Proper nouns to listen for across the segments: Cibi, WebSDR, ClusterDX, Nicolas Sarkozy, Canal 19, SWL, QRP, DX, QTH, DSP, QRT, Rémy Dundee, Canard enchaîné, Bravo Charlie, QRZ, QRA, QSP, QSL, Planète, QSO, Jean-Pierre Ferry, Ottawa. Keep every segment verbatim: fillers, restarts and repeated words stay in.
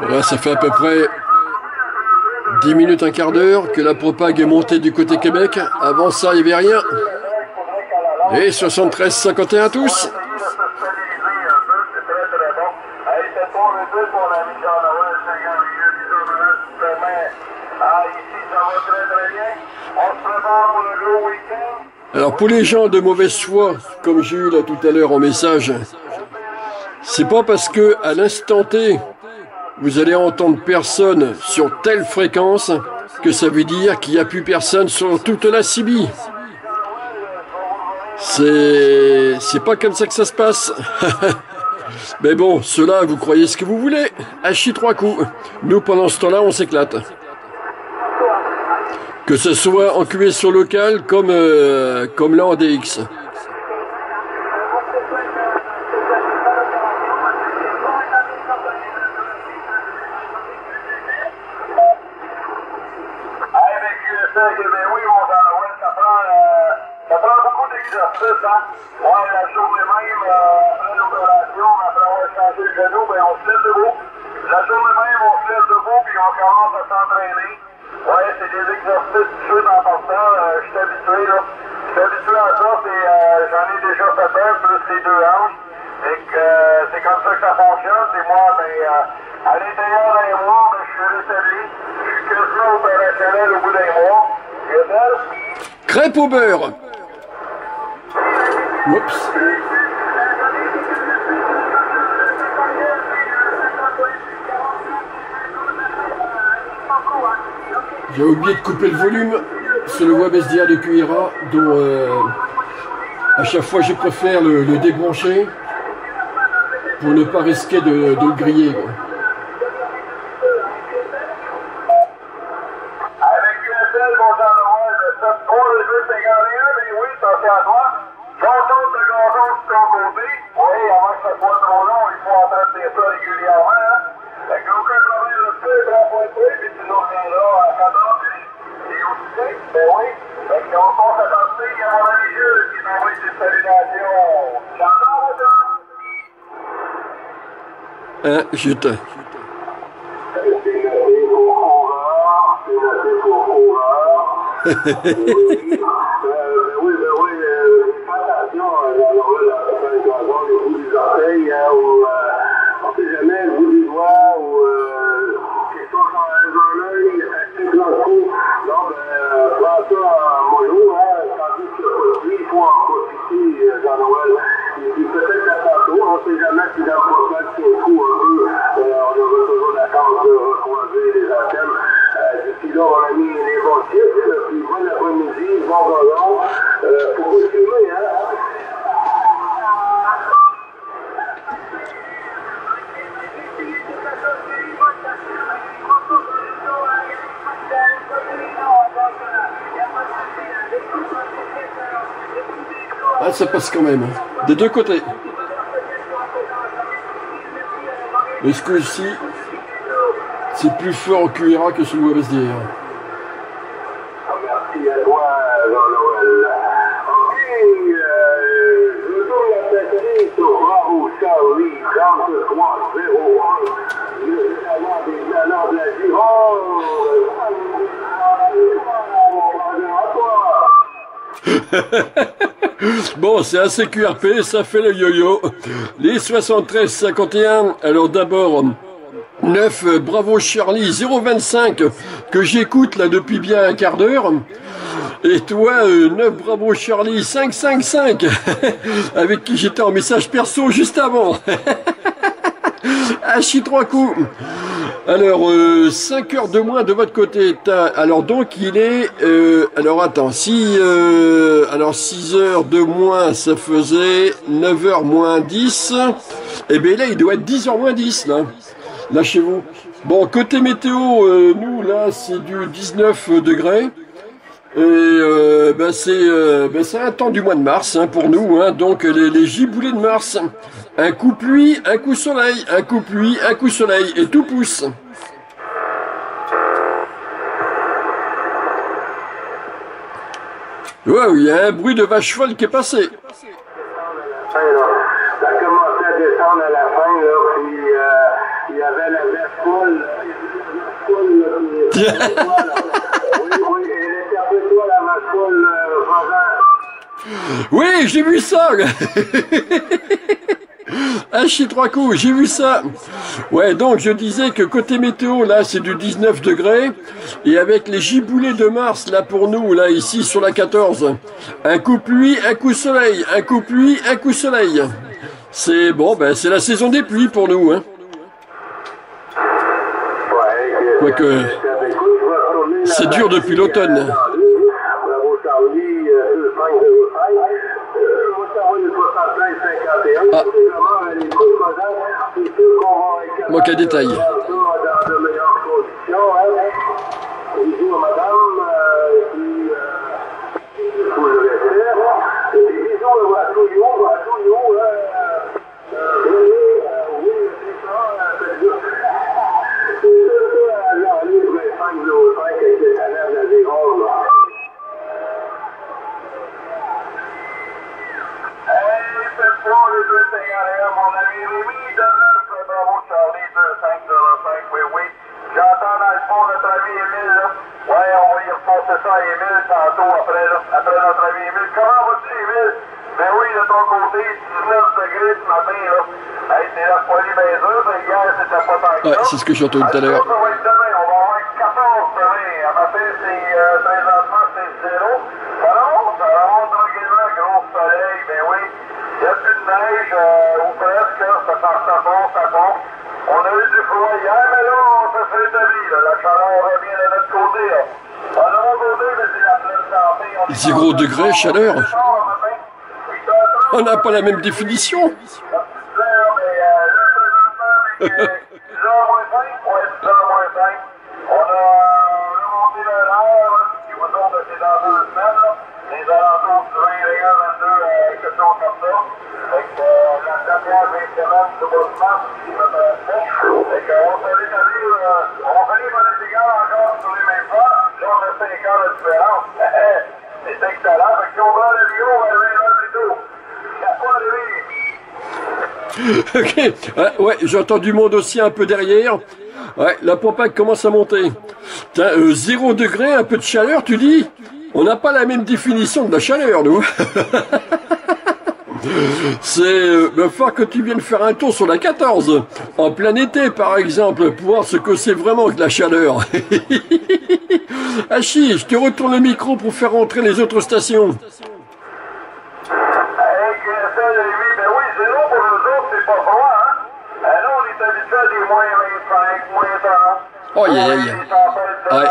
Voilà, ça fait à peu près dix minutes, un quart d'heure que la propague est montée du côté Québec. Avant ça, il n'y avait rien. Et soixante-treize cinquante et un tous. Alors pour les gens de mauvaise foi, comme j'ai eu là tout à l'heure en message, c'est pas parce que à l'instant T, vous allez entendre personne sur telle fréquence que ça veut dire qu'il n'y a plus personne sur toute la Cibi. C'est... c'est pas comme ça que ça se passe. Mais bon, cela, vous croyez ce que vous voulez. À chi trois coups. Nous, pendant ce temps-là, on s'éclate. Que ce soit en Q S O local comme, euh, comme là en D X. Crêpe au beurre. Oups. J'ai oublié de couper le volume sur le WebSDR de Q R A, dont euh, à chaque fois je préfère le, le débrancher pour ne pas risquer de, de le griller. Quoi. Ah, chut. Ah, ça passe quand même, des deux côtés. Mais ce coup-ci, c'est plus fort au Q R A que sur le WebSDR. Bon, c'est assez Q R P, ça fait le yo-yo. Les soixante-treize cinquante et un, alors d'abord neuf Bravo Charlie zéro vingt-cinq que j'écoute là depuis bien un quart d'heure. Et toi euh, neuf Bravo Charlie cinq cinq cinq avec qui j'étais en message perso juste avant. À chi trois coups. Alors euh, cinq heures de moins de votre côté. Alors donc il est euh, alors attends, si euh, alors six heures de moins, ça faisait neuf heures moins dix. Et bien là il doit être dix heures moins dix là. Là chez vous. Bon, côté météo, euh, nous là c'est du dix-neuf degrés. Et euh, ben c'est euh, ben c'est un temps du mois de mars hein, pour nous, hein, donc les, les giboulées de mars. Un coup pluie, un coup soleil, un coup pluie, un coup soleil, et tout pousse. Waouh, il y a un bruit de vache folle qui est passé. Ça commence à descendre à la fin, là, puis euh, Il y avait la veste cool. Cool. Oui, oui, il était après toi la veste cool, Robert. Oui, j'ai vu ça. Ah, chez trois coups, j'ai vu ça. Ouais, donc je disais que côté météo, là, c'est du dix-neuf degrés. Et avec les giboulées de mars, là, pour nous, là, ici, sur la quatorze. Un coup pluie, un coup soleil. Un coup pluie, un coup soleil. C'est bon, ben, c'est la saison des pluies pour nous, hein. Quoique, c'est dur depuis l'automne. Ah. Manque à détail. Ouais, c'est ce que j'ai entendu tout à l'heure. Zéro degré, chaleur. On n'a pas la même définition. Ok, ouais, ouais, j'entends du monde aussi un peu derrière. Ouais, la propag commence à monter. T'as euh, zéro degré, un peu de chaleur, tu dis? On n'a pas la même définition de la chaleur, nous. C'est euh, le fort que tu viennes faire un tour sur la quatorze, en plein été par exemple, pour voir ce que c'est vraiment que la chaleur. Hachi, je te retourne le micro pour faire rentrer les autres stations. Oh, yeah, yeah, yeah. Ouais.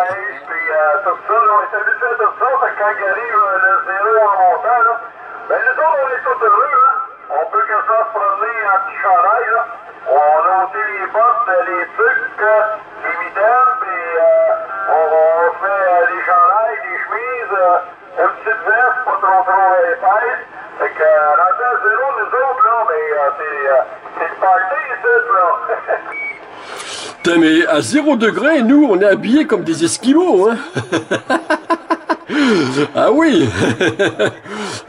Mais à zéro degré, nous, on est habillés comme des Esquimaux, hein. Ah oui.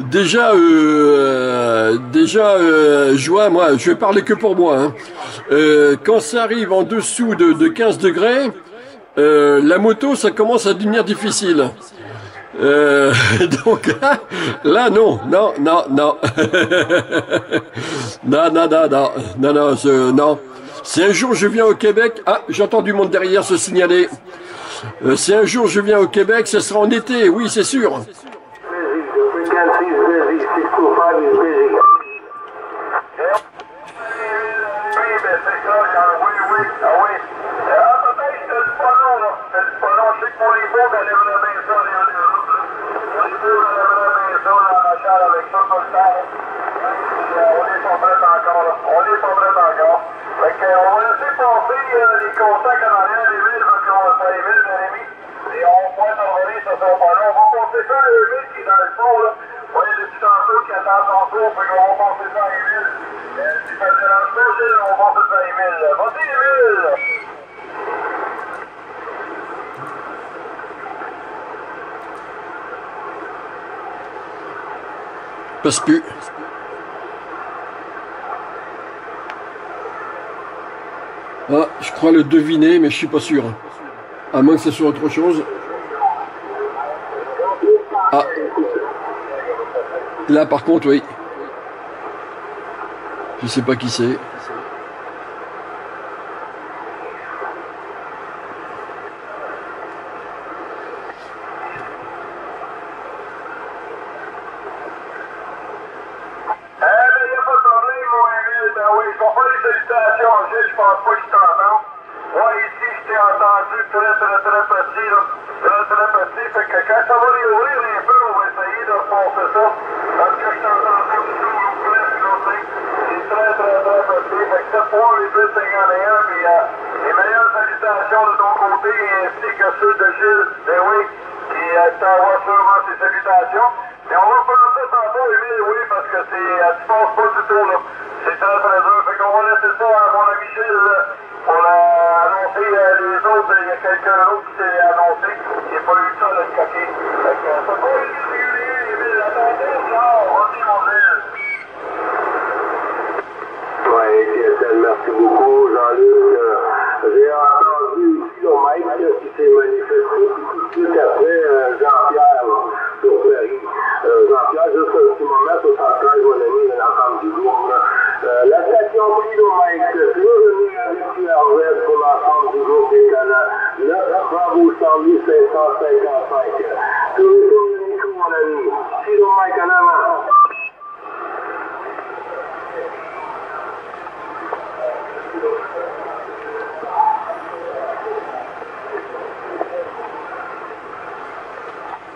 Déjà, euh, déjà, euh, Joie, moi, je vais parler que pour moi. Hein. Euh, quand ça arrive en dessous de, de quinze degrés, euh, la moto, ça commence à devenir difficile. Euh, donc là, là non, non, non, non, non, non, non, non, non, non, ce, non. C'est un jour je viens au Québec. Ah, j'entends du monde derrière se signaler. Euh, c'est un jour je viens au Québec, ce sera en été, oui, c'est sûr. Passe plus. Ah, je crois le deviner, mais je suis pas sûr. À moins que ce soit autre chose. Ah. Là, par contre, oui. Je sais pas qui c'est.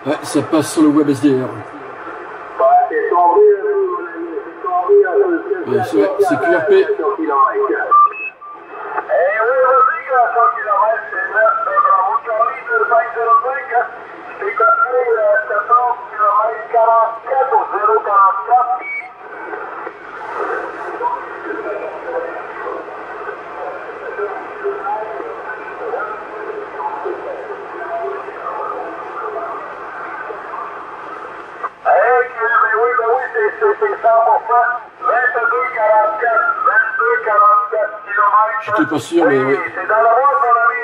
Ouais, ça passe sur le WebSDR. Ouais, c'est Q R P. Je suis pas sûr, mais oui. C'est dans la route, mon ami.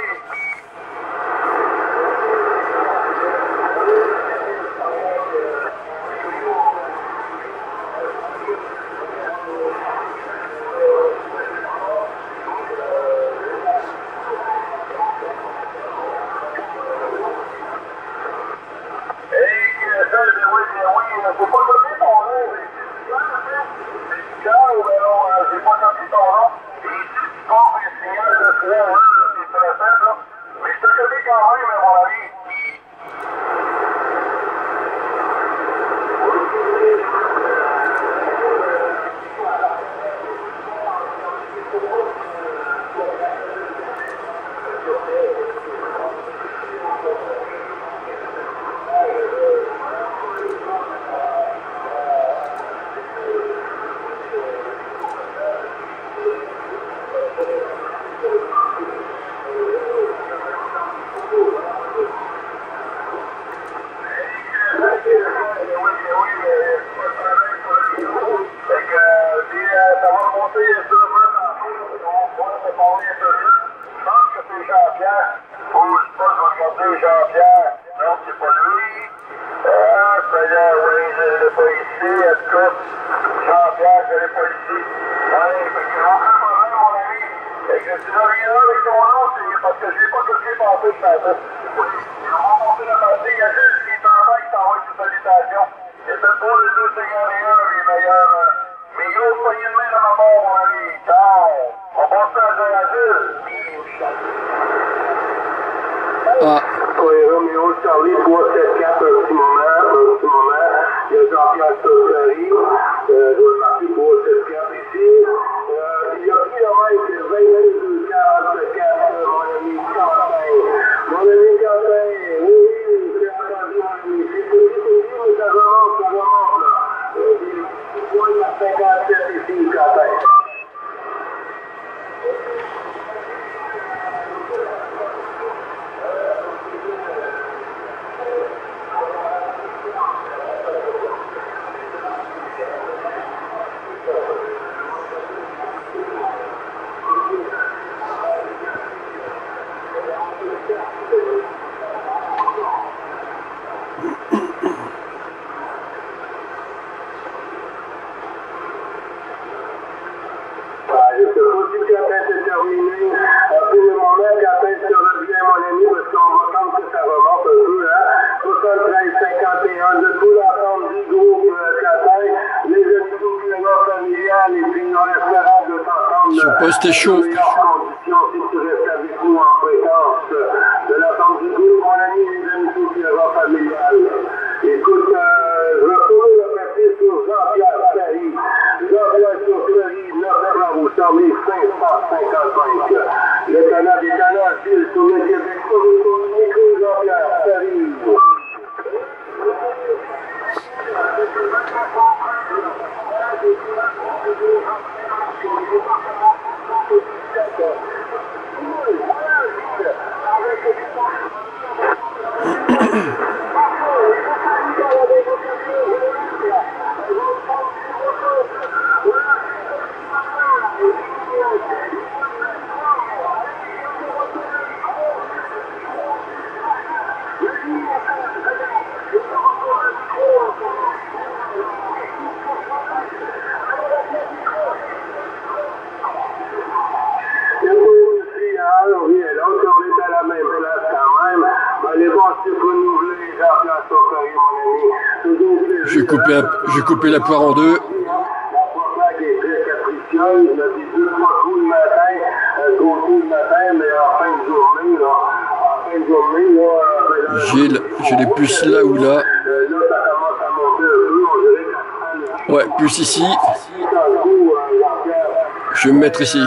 de tout l'ensemble du groupe Catin, les étudiants familiales et puis en espérant de s'entendre dans les meilleures conditions si tu restes avec nous en présence de l'ensemble du groupe, mon ami, les étudiants familiales. Écoute, je retrouve le papier sur Jean-Pierre Ferry. Jean-Pierre Ferry, neuf euros, cinq cent cinquante-cinq. Le canal des canards file sur le Québec. Écoute, Jean-Pierre Ferry. J'ai coupé, j'ai coupé la poire en deux. J'ai les puces là ou là. Ouais, puce ici. Je vais me mettre ici.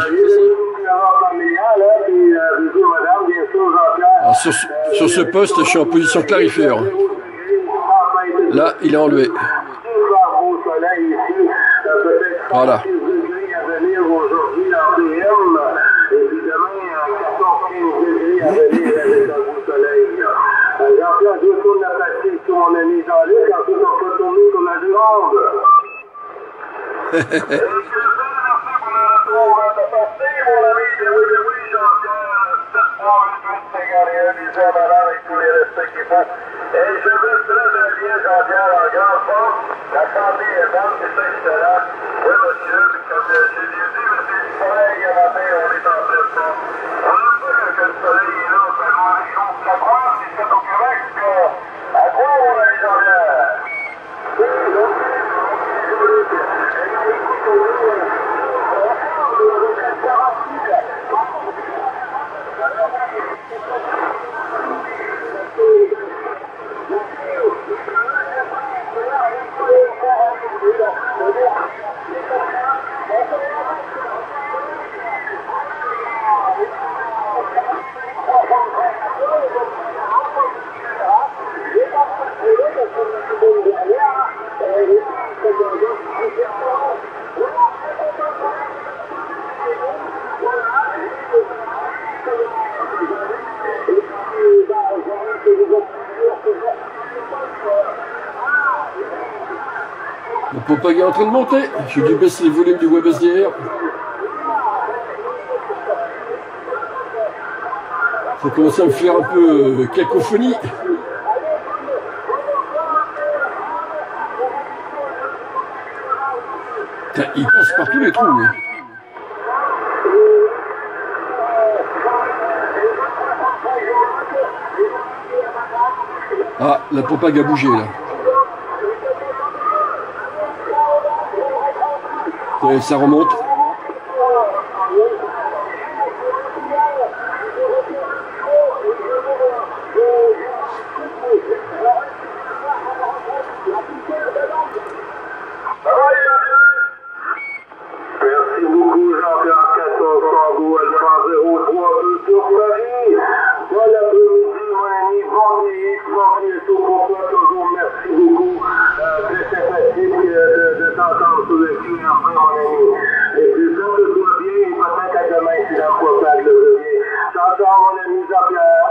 Alors sur, sur ce poste, je suis en position clarifieur. Là, il est enlevé. Voilà. Le Popag est en train de monter. Je lui baisse les volumes du WebSDR. Ça commence à me faire un peu cacophonie. Putain, il passe par tous les trous. Hein. Ah, la Popag a bougé là. Et ça remonte. Merci beaucoup Jean-Pierre quatorze Tango Alpha zéro trois deux sur Paris. Bon après-midi, mon ami, bon nuit, bon bientôt pour toi toujours. Merci beaucoup. C'est sympathique de t'entendre sur le Q R P, mon ami. Et puis ça te soit bien, et peut-être à demain, si la propage le veut bien. J'entends mon ami Jean-Pierre.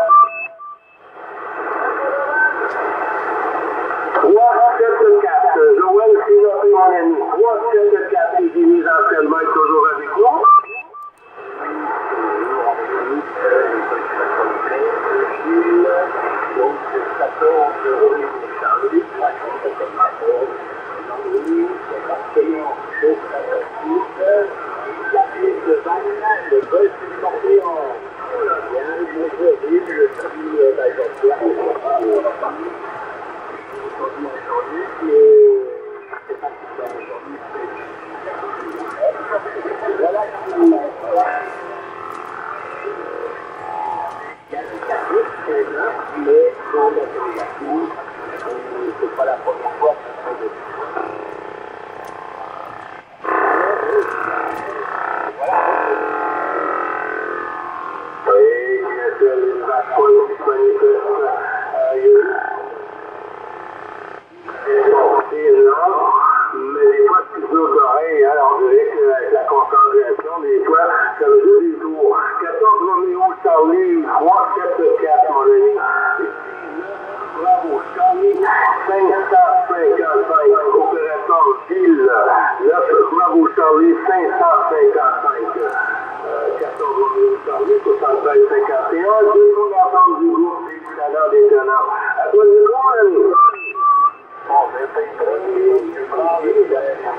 trois sept quatre, Joël Sinopé, mon ami. trois sept quatre, il est mis en tellement, est toujours avec nous. Thank you. huit cent cinquante-cinq, euh, quatorze mille huit cent huit, soixante-treize cinquante et un, deux pour l'ensemble du groupe des talents des tenants. À toi du coup, allez. Bon, ben, c'est le premier, je prends les c'est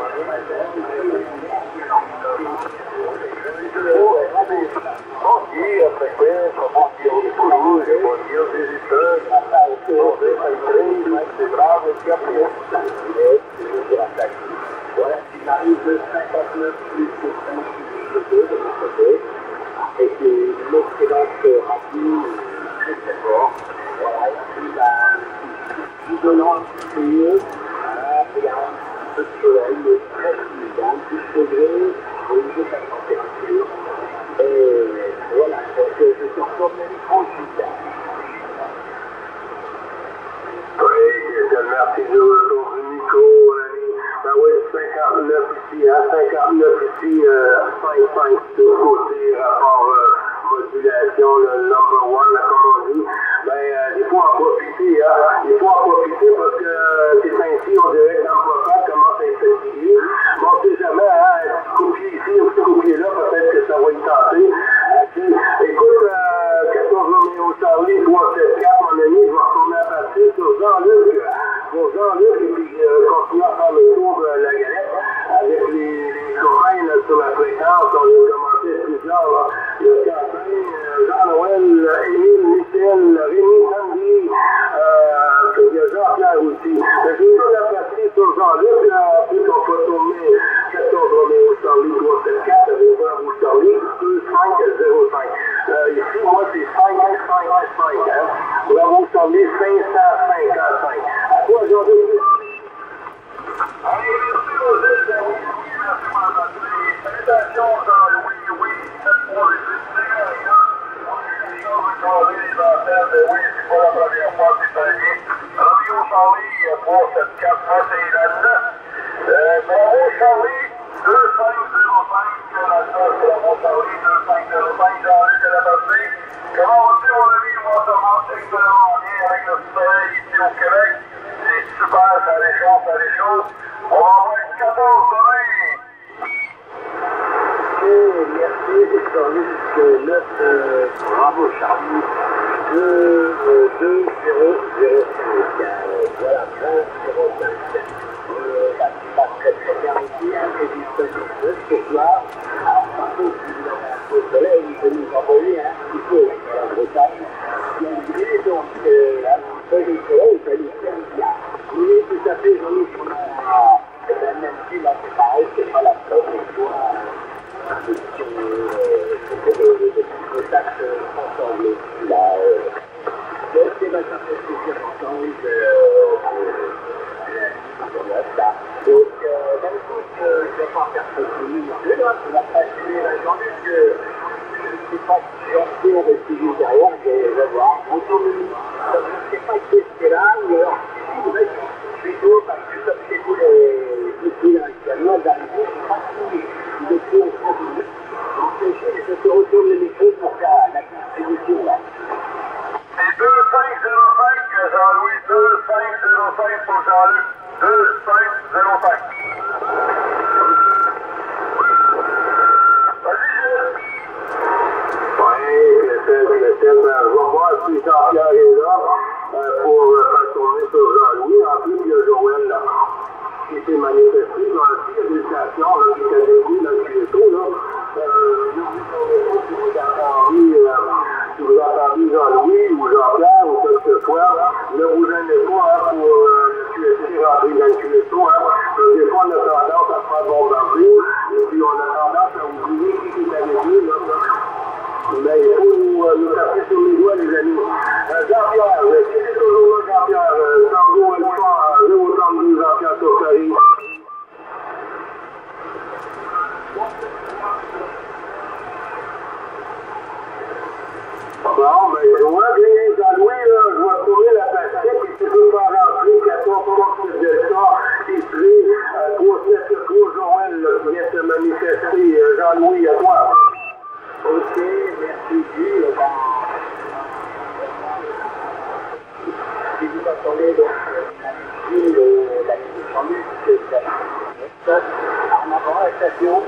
station.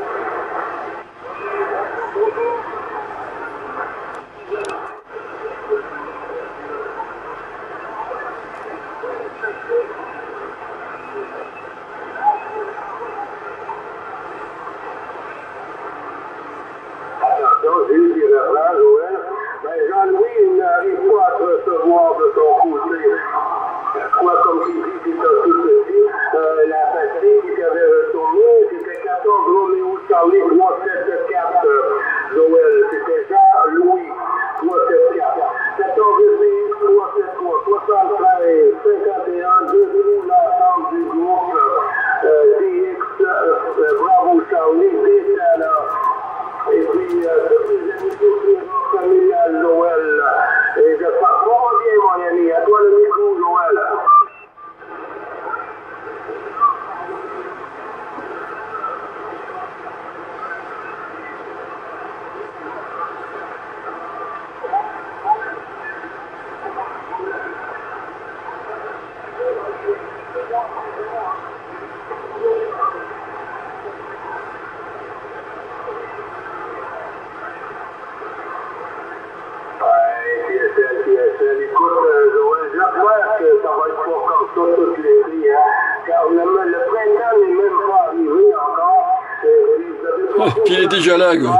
Puis il est déjà là, quoi.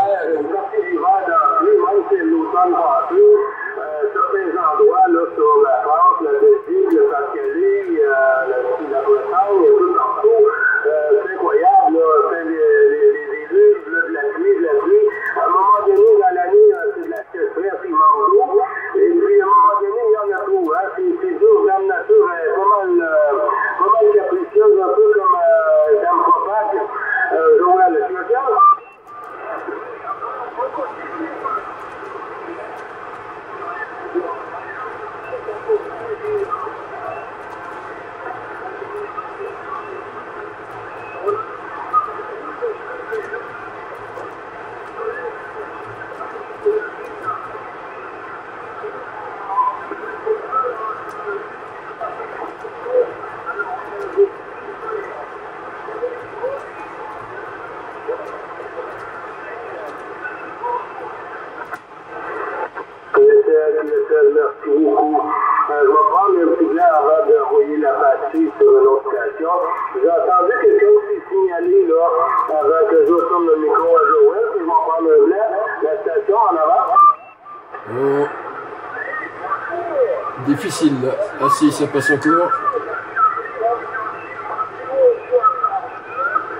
Ah si, ça passe en cours.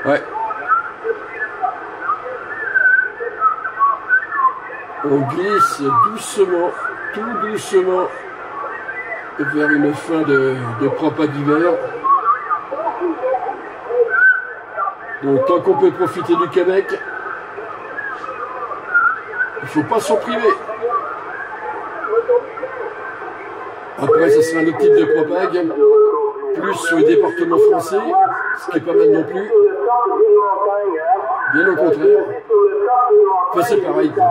Ouais. On glisse doucement, tout doucement, vers une fin de, de propre d'hiver. Donc tant qu'on peut profiter du Québec, il ne faut pas s'en priver. Après, ça sera un autre type de propague, plus sur les départements français, ce qui est pas mal non plus. Bien au contraire. Enfin, c'est pareil, quoi.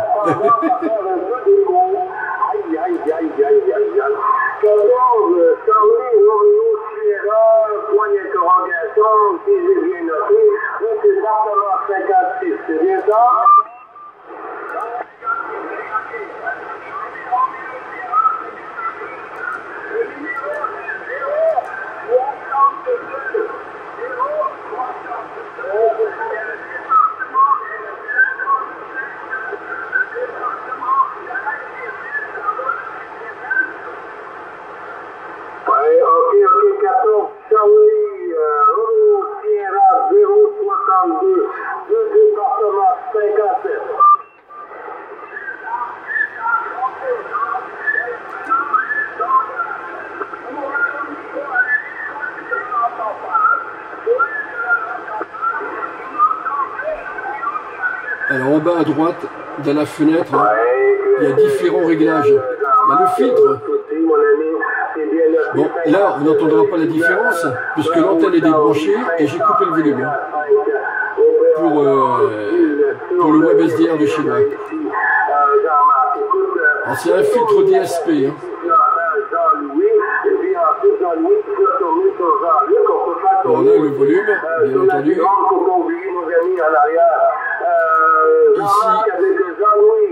À droite, dans la fenêtre, hein, il y a différents réglages. Il y a le filtre. Bon, là, on n'entendra pas la différence, puisque l'antenne est débranchée et j'ai coupé le volume hein, pour, euh, pour le WebSDR de chez moi. C'est un filtre D S P. Hein. Bon, là, le volume, bien entendu. Ici,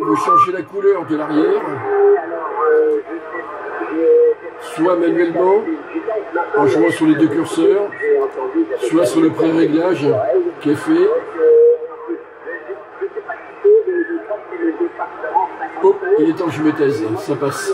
vous changez la couleur de l'arrière, soit manuellement, en jouant sur les deux curseurs, soit sur le pré-réglage qui est fait. Oh, il est temps que je me taise, ça passe.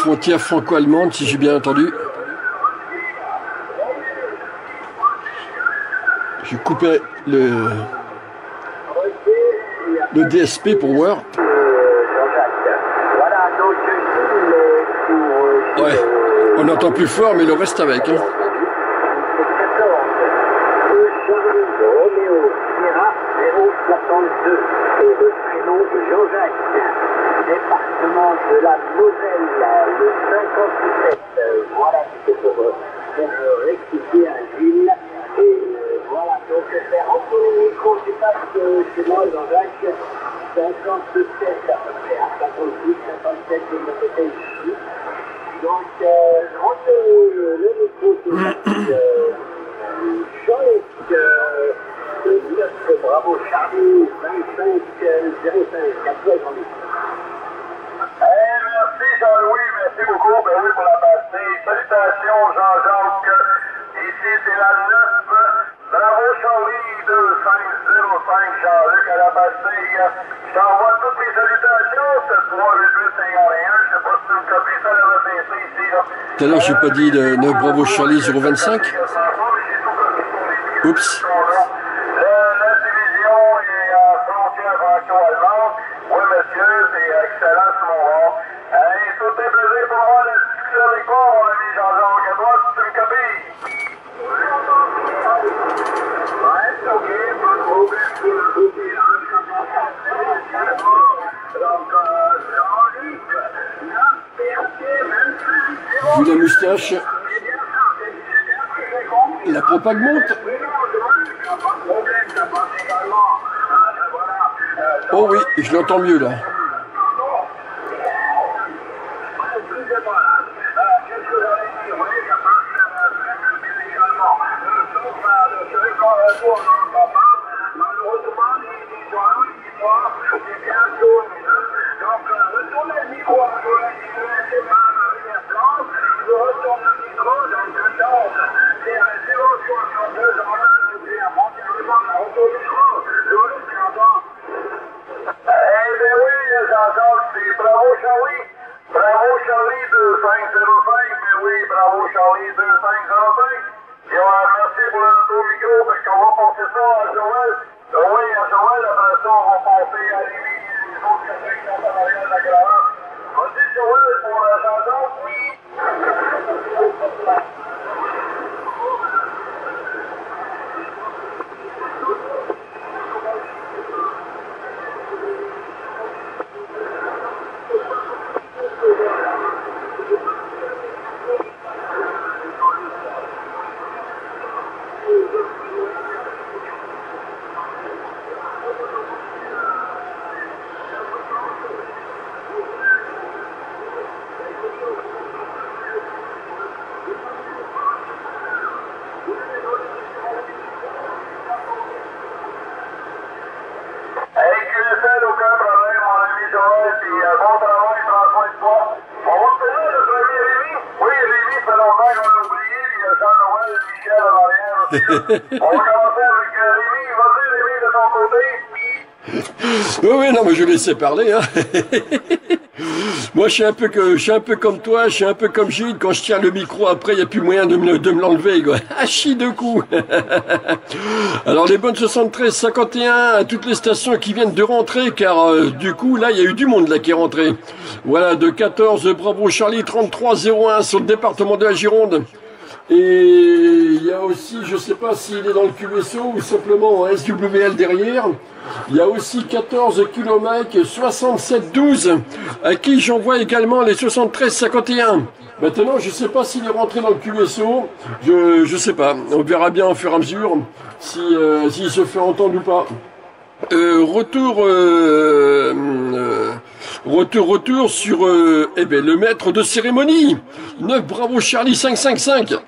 Frontière franco-allemande, si j'ai bien entendu. J'ai coupé le, le D S P pour voir. Ouais, on entend plus fort, mais le reste avec. Hein. Tout à l'heure, j'ai pas dit le neuf Bravo Charlie zéro vingt-cinq. Oups. La moustache, la propague monte. Oh oui, je l'entends mieux là. On va commencer avec Rémi, vas-y Rémi de ton côté. Oui, oui, non, mais je vais laisser parler. Hein. Moi, je suis, un peu que, je suis un peu comme toi, je suis un peu comme Gilles. Quand je tiens le micro, après, il n'y a plus moyen de me, de me l'enlever. Hachis de coups. Alors, les bonnes soixante-treize cinquante et un à toutes les stations qui viennent de rentrer, car euh, du coup, là, il y a eu du monde là qui est rentré. Voilà, de quatorze, Bravo Charlie, trente-trois zéro un sur le département de la Gironde. Et il y a aussi, je ne sais pas s'il est dans le Q S O ou simplement en S W L derrière, il y a aussi quatorze kilomètres, soixante-sept douze, à qui j'envoie également les soixante-treize cinquante et un. Maintenant, je ne sais pas s'il est rentré dans le Q S O, je ne sais pas, on verra bien au fur et à mesure si, euh, s'il se fait entendre ou pas. Euh, retour, euh, euh, retour, retour sur euh, eh ben, le maître de cérémonie, neuf Bravo Charlie cinq cinq cinq. Oui,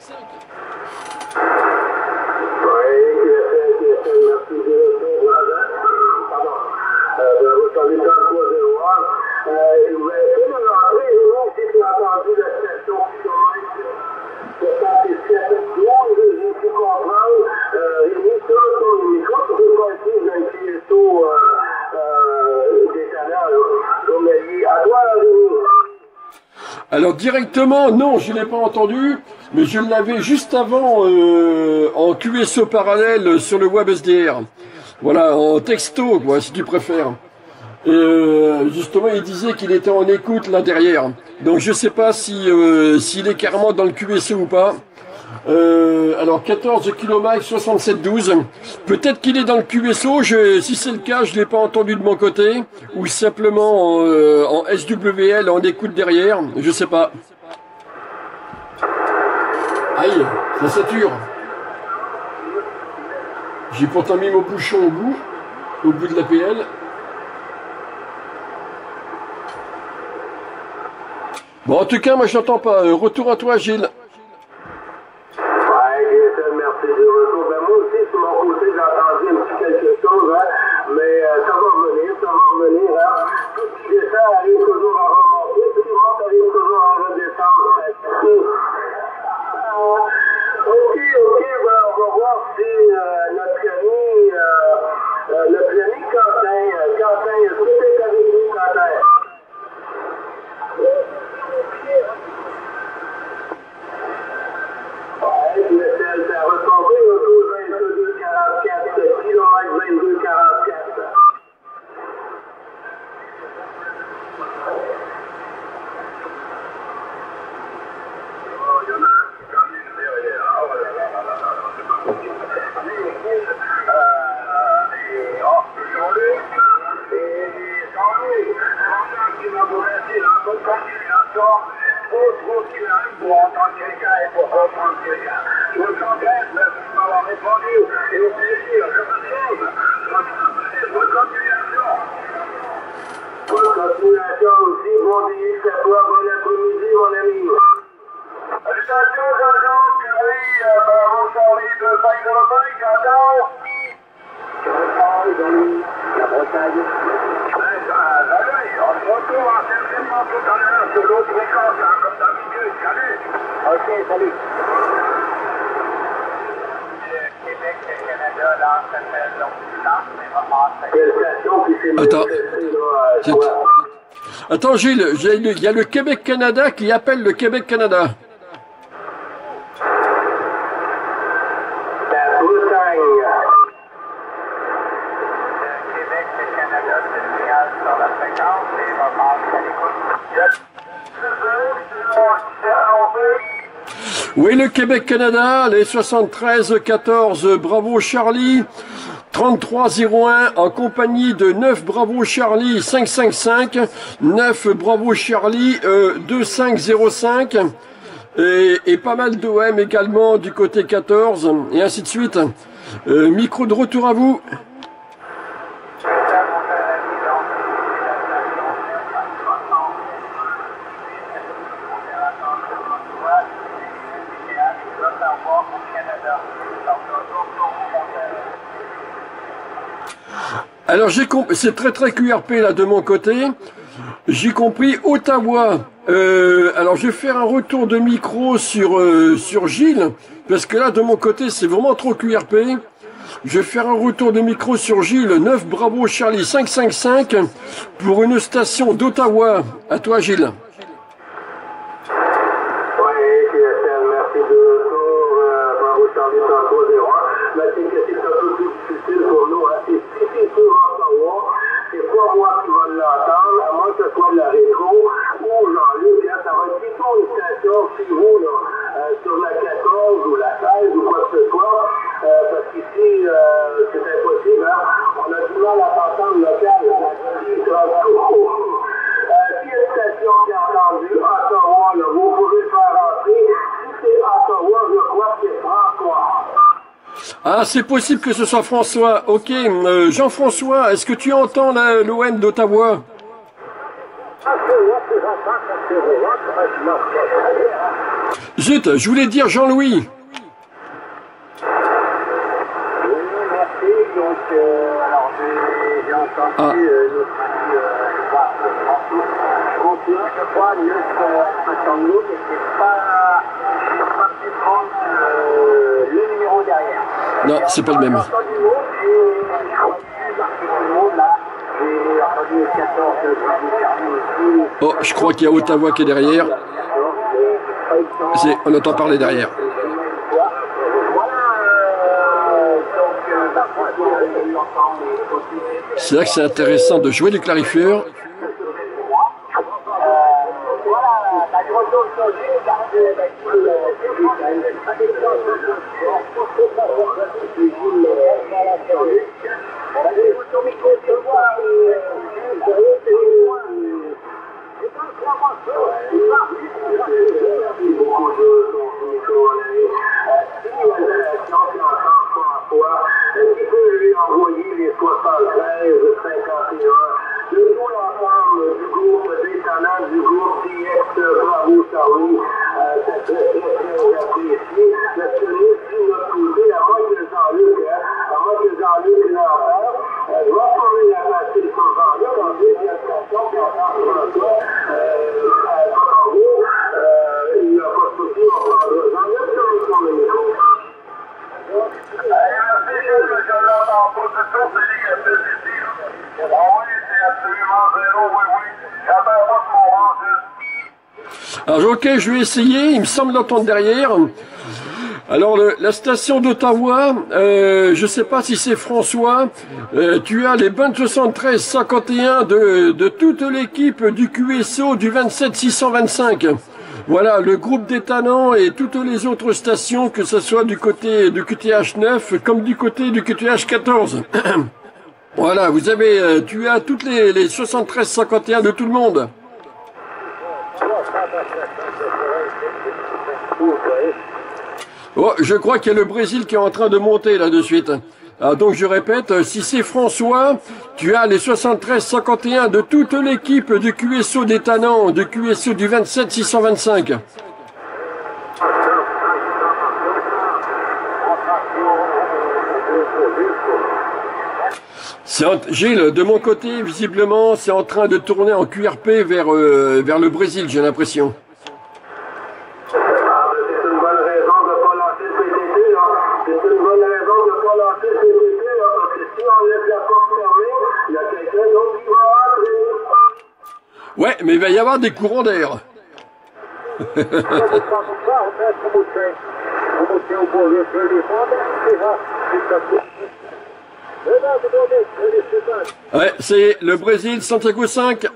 alors directement, non, je ne l'ai pas entendu, mais je l'avais juste avant euh, en Q S O parallèle sur le WebSDR. Voilà, en texto, quoi, si tu préfères. Et euh, justement, il disait qu'il était en écoute là derrière. Donc je ne sais pas si euh, s'il est carrément dans le Q S O ou pas. Euh, alors quatorze kilomètres, soixante-sept douze. Peut-être qu'il est dans le Q S O. Je, si c'est le cas, je l'ai pas entendu de mon côté, ou simplement en, euh, en S W L, en écoute derrière. Je sais pas. Aïe, ça sature. J'ai pourtant mis mon bouchon au bout, au bout de l'A P L. Bon, en tout cas, moi je n'entends pas. Euh, retour à toi, Gilles. Attends Gilles, il y a le Québec-Canada qui appelle le Québec-Canada. Oui, le Québec-Canada, les soixante-treize quatorze, Bravo Charlie. trente-trois zéro un en compagnie de neuf Bravo Charlie cinq cinq cinq, neuf Bravo Charlie euh, deux cinq zéro cinq et, et pas mal d'O M également du côté quatorze et ainsi de suite. Euh, micro de retour à vous. Alors j'ai compris, c'est très très Q R P là de mon côté, j'ai compris Ottawa, Euh, alors je vais faire un retour de micro sur, euh, sur Gilles, parce que là de mon côté c'est vraiment trop Q R P. Je vais faire un retour de micro sur Gilles, neuf Bravo Charlie cinq cinq cinq, pour une station d'Ottawa. À toi Gilles. Ah, c'est possible que ce soit François. Ok, euh, Jean-François, est-ce que tu entends l'O N d'Ottawa? Zut, je voulais dire Jean-Louis. Ah. Non, c'est pas le même. Oh, je crois qu'il y a Ottawa qui est derrière. On entend parler derrière. C'est là que c'est intéressant de jouer du clarifieur. Alors ok, je vais essayer, il me semble d'entendre derrière. Alors le, la station d'Ottawa, euh, je ne sais pas si c'est François, euh, tu as les vingt-sept soixante-treize cinquante et un de, de toute l'équipe du Q S O du vingt-sept six cent vingt-cinq. Voilà, le groupe des Tanans et toutes les autres stations, que ce soit du côté du Q T H neuf comme du côté du Q T H quatorze. Voilà, vous avez, tu as toutes les, les soixante-treize cinquante et un de tout le monde. Oh, je crois qu'il y a le Brésil qui est en train de monter là de suite. Ah, donc je répète, si c'est François, tu as les soixante-treize cinquante et un de toute l'équipe du Q S O des Tanans, du Q S O du vingt-sept six cent vingt-cinq. En... Gilles, de mon côté, visiblement, c'est en train de tourner en Q R P vers, euh, vers le Brésil, j'ai l'impression. Ouais, mais il va y avoir des courants d'air. Ouais, c'est le Brésil, Santiago cinq.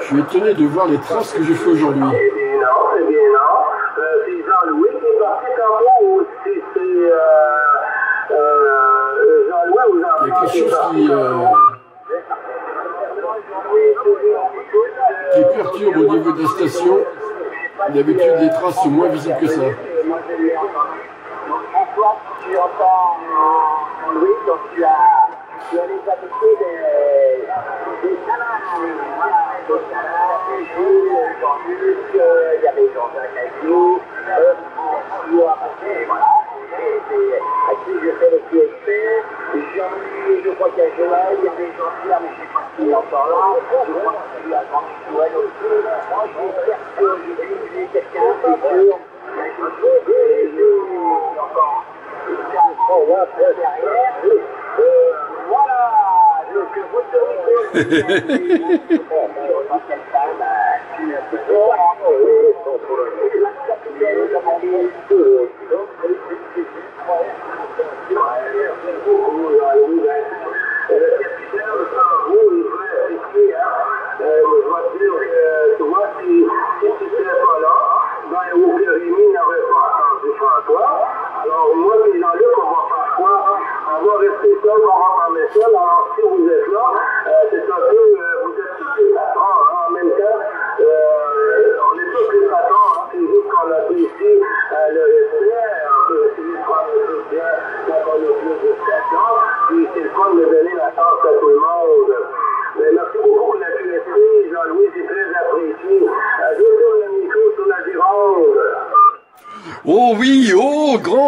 Je suis étonné de voir les traces que j'ai fait aujourd'hui. Il y a quelque chose qui, euh, qui perturbe au niveau des stations. D'habitude, les traces sont moins visibles que ça. toi, tu entends un bruit, donc tu as, tu as les habitudes des salades. Voilà, des salades, des joues, des sandwichs, il y a des gens à caillou, des à passer, voilà. À qui je fais le Q S P, j'ai je crois qu'il y a Joël, il y a des gens là, mais je ne sais pas s'il est encore là. Je crois qu'il y a Joël aussi. Moi, j'espère que j'ai quelqu'un, c'est sûr. Mais je sais que j'ai encore une carte derrière. Voilà, donc vous devez faire une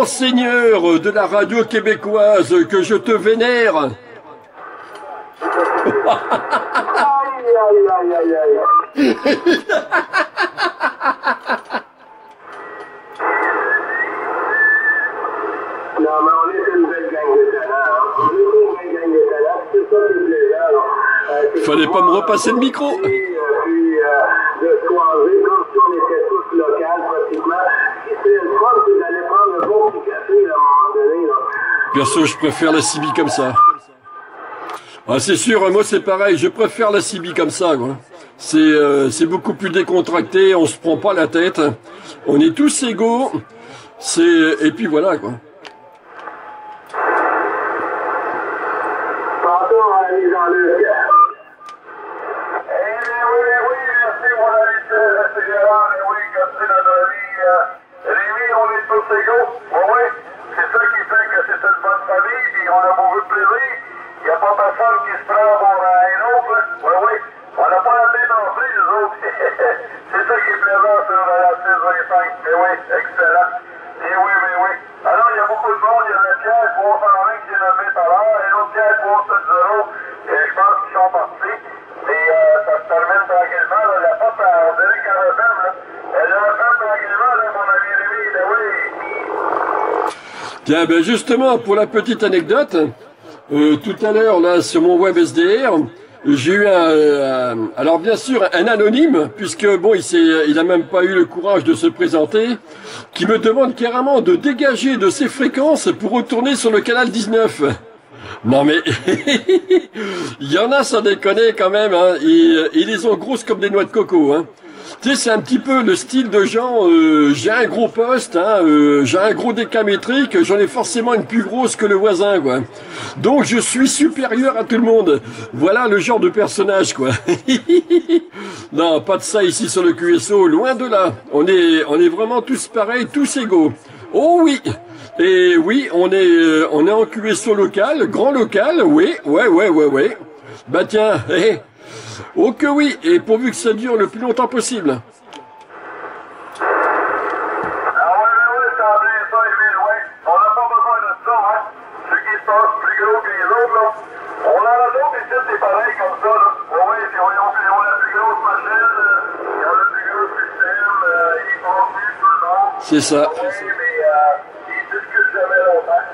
Seigneur de la radio québécoise, que je te vénère. Fallait pas me repasser le micro. Perso, je préfère la Cibi comme ça. Ah, c'est sûr, moi c'est pareil, je préfère la Cibi comme ça. C'est euh, c'est beaucoup plus décontracté, on se prend pas la tête. On est tous égaux. C'est et puis voilà quoi. Tiens, ben justement, pour la petite anecdote, euh, tout à l'heure, là, sur mon WebSDR, j'ai eu un, euh, alors bien sûr, un anonyme, puisque bon, il s'est, il a même pas eu le courage de se présenter, qui me demande carrément de dégager de ses fréquences pour retourner sur le canal dix-neuf. Non mais, il y en a, ça déconne quand même, hein, ils, ils les ont grosses comme des noix de coco, hein. Tu sais, c'est un petit peu le style de gens, euh, j'ai un gros poste, hein, euh, j'ai un gros décamétrique, j'en ai forcément une plus grosse que le voisin, quoi. Donc je suis supérieur à tout le monde. Voilà le genre de personnage, quoi. Non, pas de ça ici sur le Q S O, loin de là. On est, on est vraiment tous pareils, tous égaux. Oh oui! Et oui, on est, euh, on est en Q S O local, grand local, oui, ouais, ouais, ouais, ouais. Bah tiens, hé! Hey. Oh que oui, et pourvu que ça dure le plus longtemps possible. Ah ouais, ouais, ouais, ça a bien ça, les villes, ouais. On n'a pas besoin de ça, hein. Ceux qui sont plus gros que les autres, là. On en a d'autres ici, c'est pareil comme ça, là. Ouais, ouais, puis on a la plus grosse machine, il y a le plus gros système, ils sont plus tout le monde. C'est ça. Ouais, mais euh, ils discutent jamais longtemps.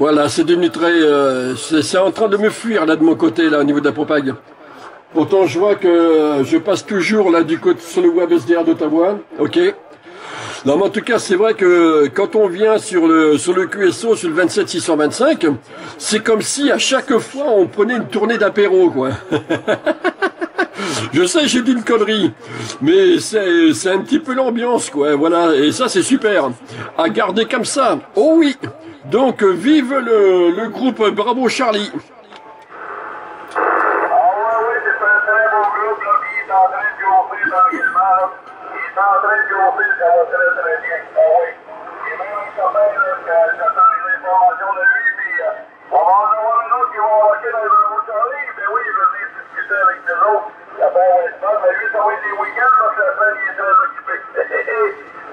Voilà, c'est devenu très... Euh, c'est en train de me fuir, là, de mon côté, là, au niveau de la propague. Pourtant, je vois que je passe toujours, là, du côté sur le WebSDR d'Ottawa. OK. Non, mais en tout cas, c'est vrai que quand on vient sur le sur le Q S O, sur le vingt-sept six cent vingt-cinq, c'est comme si, à chaque fois, on prenait une tournée d'apéro, quoi. Je sais, j'ai dit une connerie, mais c'est un petit peu l'ambiance, quoi, voilà. Et ça, c'est super. À garder comme ça. Oh oui. Donc, vive le, le groupe Bravo Charlie. est en train de chauffer tranquillement, là. Il est en train de chauffer, ça va très très bien. Ah oui. Il est vraiment capable, là, que j'attends les informations de lui, puis euh, on va en avoir un autre qui va embarquer dans le Bravo Charlie. Mais oui, il veut venir discuter avec nous autres. Ça va être mal, mais lui, ça va être des week-ends parce que la semaine, il est très occupé.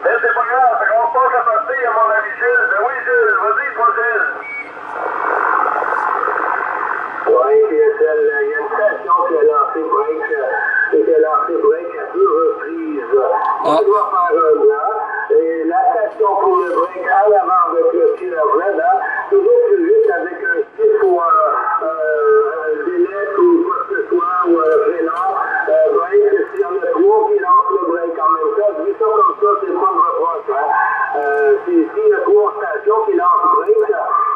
Mais c'est pas grave, on se passe la partie à mon ami Gilles. Mais oui, Gilles, vas-y, toi, Gilles. Oui, Q S L, il y a une station qui a lancé break, qui a lancé break à deux reprises. On doit faire un blanc, et la station pour le break à l'avant de Q S L, la vraie là, toujours plus vite avec un stick ou un délai ou quoi que ce soit, ou un prénom. Break, si on a trois qui lancent le break en même temps, je dis ça comme ça, c'est pas de reproche. Si il y a trois stations qui lancent break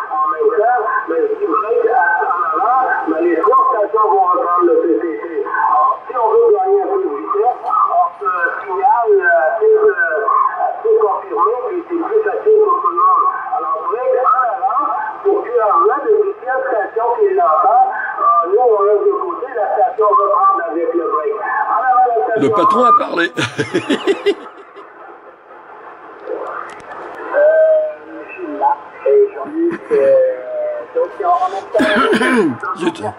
en même temps, mais si break en avant, mais les trois stations vont reprendre le P T T. Alors, si on veut gagner un peu de vitesse, on se signale assez, euh, assez confirmé, puis c'est plus facile pour tout le monde. Alors, break en avant, pour Q R A, de huitième station qui est l'entend, euh, nous, on reste de côté, la station reprend avec le break. En avant, la station... Le patron a parlé. euh, je suis là, et j'en ai que... Donc, en même temps, je suis là,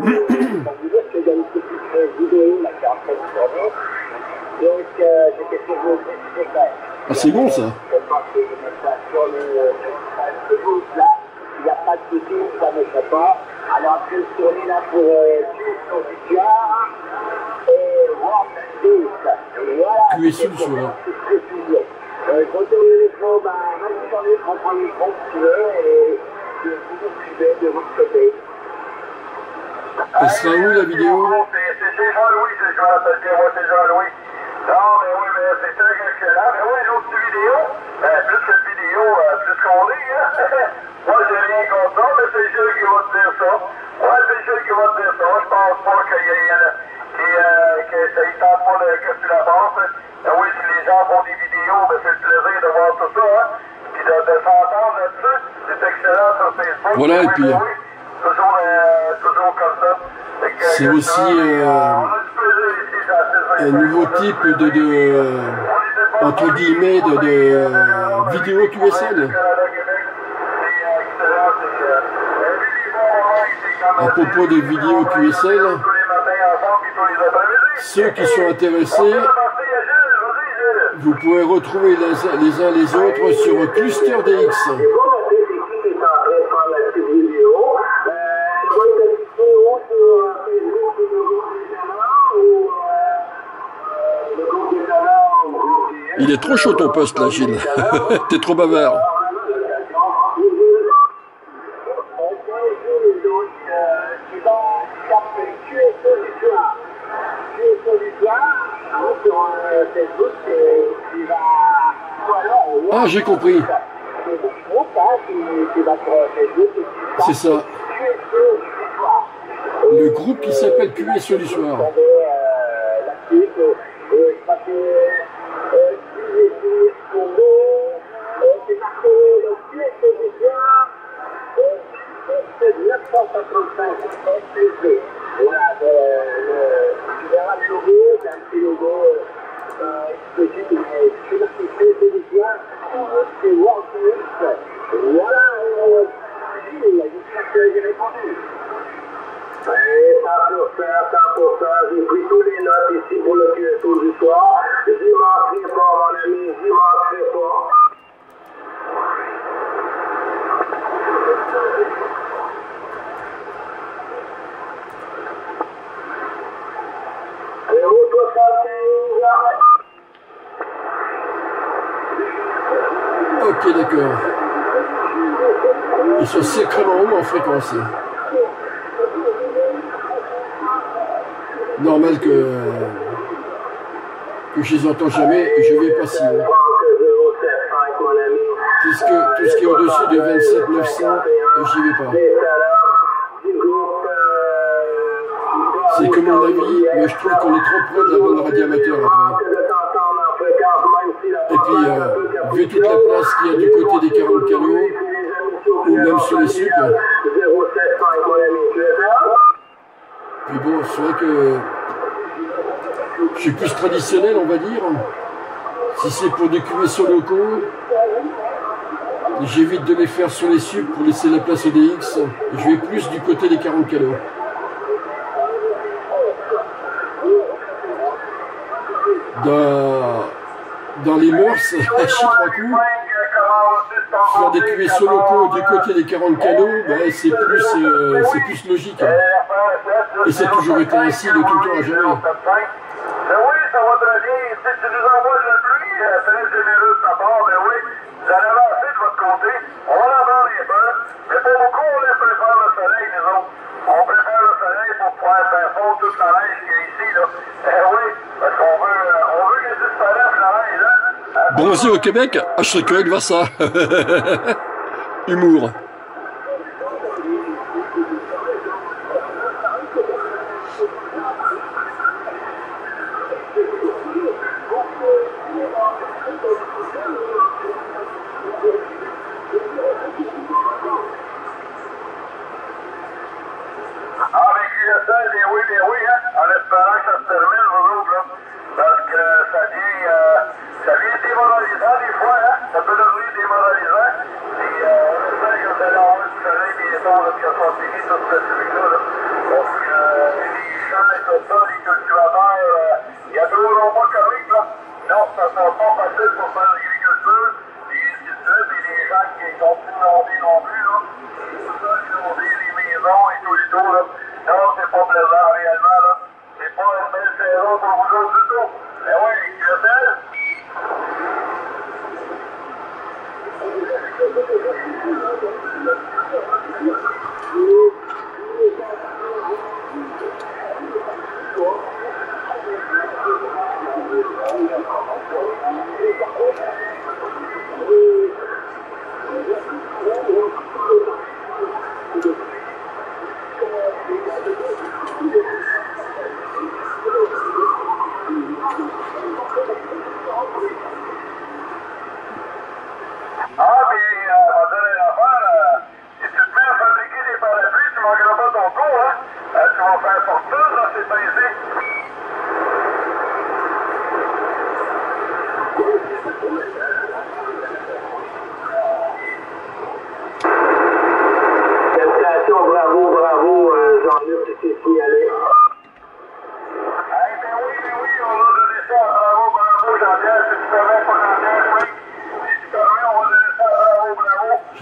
je vais vous dire qu'il y a une petite vidéo qui est en train de tourner. Donc, j'ai quelque chose de faire. Ah, c'est bon ça? Je pense que je vais mettre ça sur le Facebook là. Il n'y a pas de souci, ça ne fait pas. Alors, je vais tourner là pour Q S O D R et WebSDR. Voilà. Q S O D R. Je retourne le micro, ben, reste sur le micro, prends le micro si tu veux. Et. De vous suivez de votre côté. Ça sera où la vidéo? C'est Jean-Louis, c'est je m'appelle bien, moi c'est Jean-Louis. Non, mais oui, mais c'est très excellent. Mais oui, une autre vidéo, plus cette vidéo, plus qu'on est, hein. Moi j'ai rien contre ça, mais c'est Jules qui va te dire ça. Moi c'est Jules qui va te dire ça. Je pense pas qu'il y en a qui ne tentent pas que tu la passes. Oui, si les gens font des vidéos, c'est le plaisir de voir tout ça, hein. Puis de s'entendre là-dessus. C'est excellent sur Facebook. Voilà, et puis. Oui, toujours, euh, toujours comme ça. C'est aussi euh, un nouveau type de. de entre guillemets, de, de vidéo Q S L. À propos des vidéos Q S L, ceux qui sont intéressés, vous pouvez retrouver les, les uns les autres sur ClusterDX. Il est trop chaud ton poste là, Gilles. T'es trop bavard. Ah, j'ai compris. C'est ça. Le groupe qui s'appelle Q S O du soir. Fréquence. Normal que, que je les entends jamais et je vais pas si haut. Puisque tout ce qui est au-dessus de vingt-sept neuf cents, j'y vais pas. C'est que mon avis, mais je trouve qu'on est trop près de la bande radiamateur après. Et puis, euh, vu toute la place qu'il y a du côté des quarante canaux, ou même sur les sucres. Puis bon, c'est vrai que c'est plus traditionnel, on va dire. Si c'est pour des Q S O locaux, j'évite de les faire sur les subs pour laisser la place au D X. Je vais plus du côté des quarante canaux. Dans, dans les mœurs, à Chypre coup, faire des Q S O locaux du côté des quarante canaux, ben c'est plus, euh, c'est plus logique. Hein. Et ça a toujours été ainsi de tout le temps à jamais. Ben oui, ça va très bien. Si tu nous envoies de la pluie, très généreux de ta part, ben oui, vous en avez assez de votre côté. On va en avoir les bœufs, mais pour beaucoup, on les préfère le soleil, nous autres. On préfère le soleil pour pouvoir faire fondre toute la neige qu'il y a ici, là. Ben oui, parce qu'on veut, on veut que ça disparaisse la neige, là. Bronzer au Québec? Ah, je serais curieux de voir ça. Humour.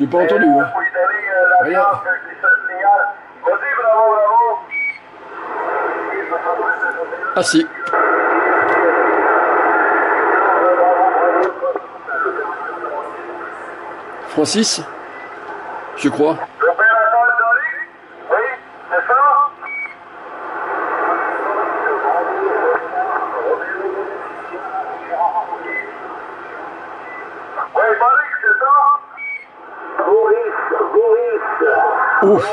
J'ai pas entendu, hein. Rien. Ah si. Francis, je crois. Ouf.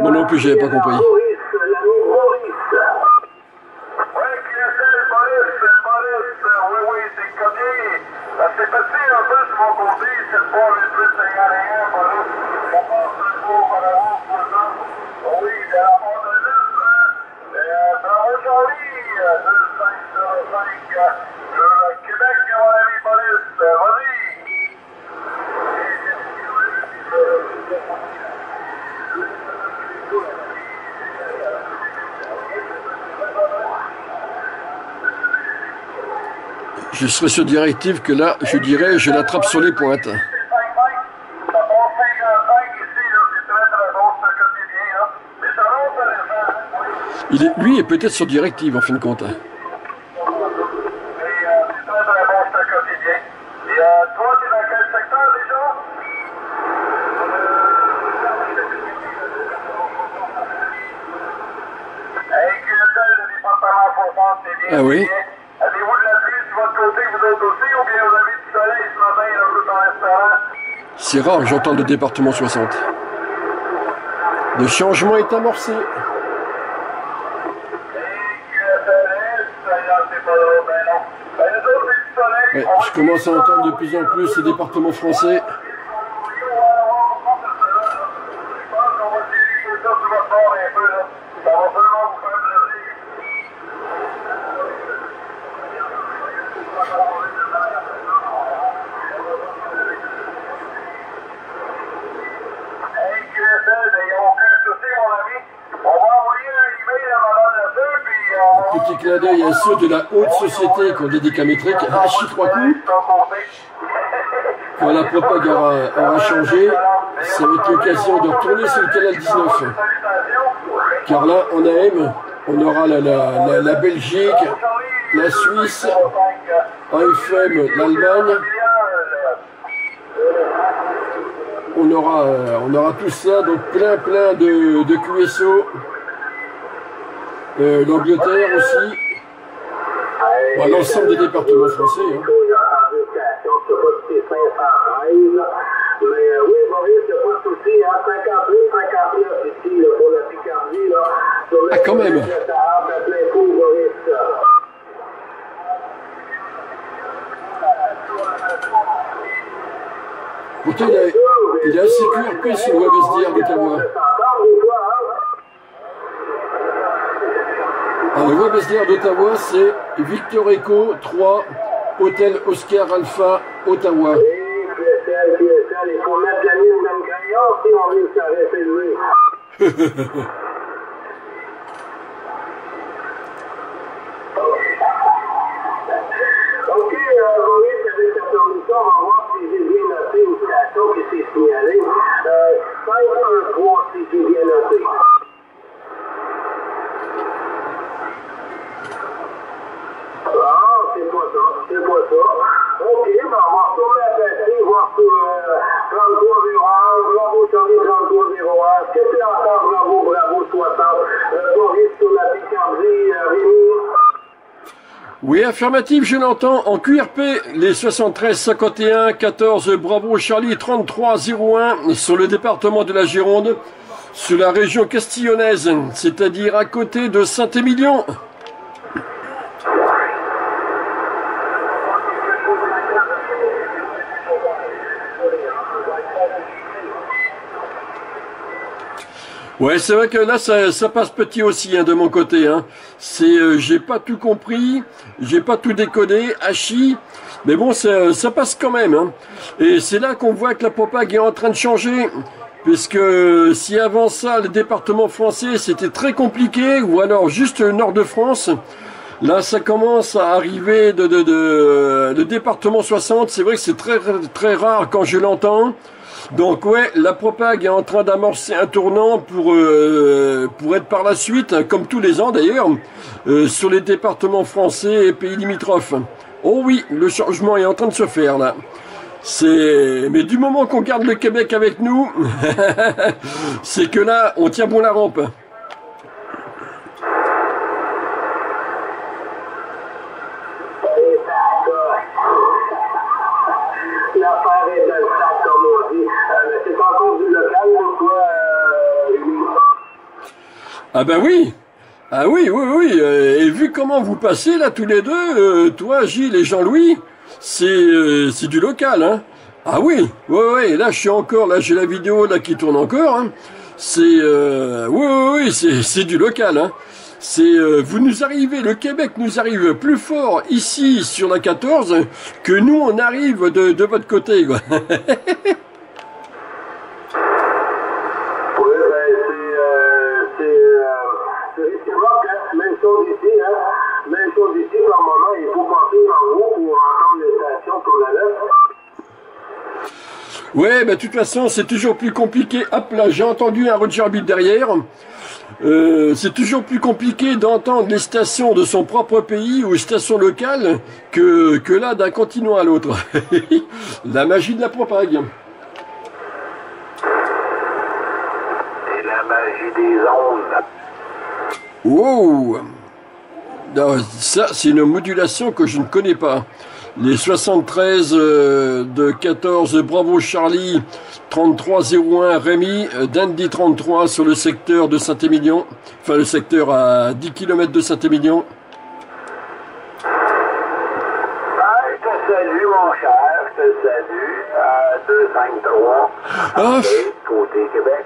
Moi non plus, j'avais pas compris. Je serais sur directive que là, je dirais, je l'attrape sur les pointes. Il est, lui est peut-être sur directive en fin de compte. Ah oui? C'est rare que j'entende le département soixante. Le changement est amorcé. Ouais, je commence à entendre de plus en plus les départements français. petit clin d'œil à ceux de la haute société qui ont des décamétriques, rachis trois coups. Quand la propague aura, aura changé, ça va être l'occasion de retourner sur le canal dix-neuf. Car là, en A M, on aura la, la, la, la Belgique, la Suisse, A F M, l'Allemagne. On aura, on aura tout ça, donc plein plein de, de Q S O, euh, l'Angleterre aussi, bah, l'ensemble des départements français. Hein. Ah quand même. Pourtant, il a, il a assez Q R P sur le WebSDR de Tawa. Alors, le WebSDR d'Ottawa, c'est Victor Echo trois, Hôtel Oscar Alpha, Ottawa. Il faut mettre la ligne dans le crayon si on veut que ça reste élevé. Ok, Maurice, avec la permission, on va voir si j'ai bien noté une station qui s'est signalée. cinq un trois, si j'ai bien noté. Ah, c'est pas ça, c'est pas ça. Ok, ben on va retourner à passer, voir sur trente-trois zéro un, Bravo Charlie trente-trois zéro un, qu'est-ce qu'il y a encore, Bravo, Bravo soixante, Maurice sur la Picardie, Rémi. Oui, affirmative, je l'entends. En Q R P, les soixante-treize cinquante et un quatorze Bravo Charlie trente-trois zéro un sur le département de la Gironde, sur la région castillonaise, c'est-à-dire à côté de Saint-Émilion. Ouais, c'est vrai que là, ça, ça passe petit aussi, hein, de mon côté. Hein. C'est, euh, j'ai pas tout compris, j'ai pas tout décodé, hachi, mais bon, ça, ça passe quand même. Hein. Et c'est là qu'on voit que la propague est en train de changer, puisque si avant ça, le département français, c'était très compliqué, ou alors juste le nord de France, là, ça commence à arriver de, de, de, de département soixante, c'est vrai que c'est très, très rare quand je l'entends. Donc ouais, la propague est en train d'amorcer un tournant pour euh, pour être par la suite, comme tous les ans d'ailleurs, euh, sur les départements français et pays limitrophes. Oh oui, le changement est en train de se faire là. C'est mais du moment qu'on garde le Québec avec nous, c'est que là on tient bon la rampe. Ah ben oui, ah oui, oui, oui, et vu comment vous passez là tous les deux, toi Gilles et Jean-Louis, c'est euh, c'est du local, hein. Ah oui, oui, oui, là je suis encore, là j'ai la vidéo là qui tourne encore, hein. C'est, euh, oui, oui, oui, c'est du local, hein. C'est, euh, vous nous arrivez, le Québec nous arrive plus fort ici sur la quatorze que nous on arrive de, de votre côté, quoi. Même chose ici, par moment, il faut passer en haut pour entendre les stations sur la lèvre. Ouais, bah, de toute façon, c'est toujours plus compliqué. Hop là, j'ai entendu un Roger Bill derrière. Euh, c'est toujours plus compliqué d'entendre les stations de son propre pays ou les stations locales que, que là, d'un continent à l'autre. La magie de la propague. Et la magie des ondes. Oh! Ça, c'est une modulation que je ne connais pas. Les soixante-treize euh, de quatorze Bravo Charlie trente-trois zéro un Rémi d'Andy trente-trois sur le secteur de Saint-Émilion. Enfin, le secteur à dix kilomètres de Saint-Émilion. Ah, je te salue, mon cher. Je te salue. À deux cinq trois. Ah! Côté Québec.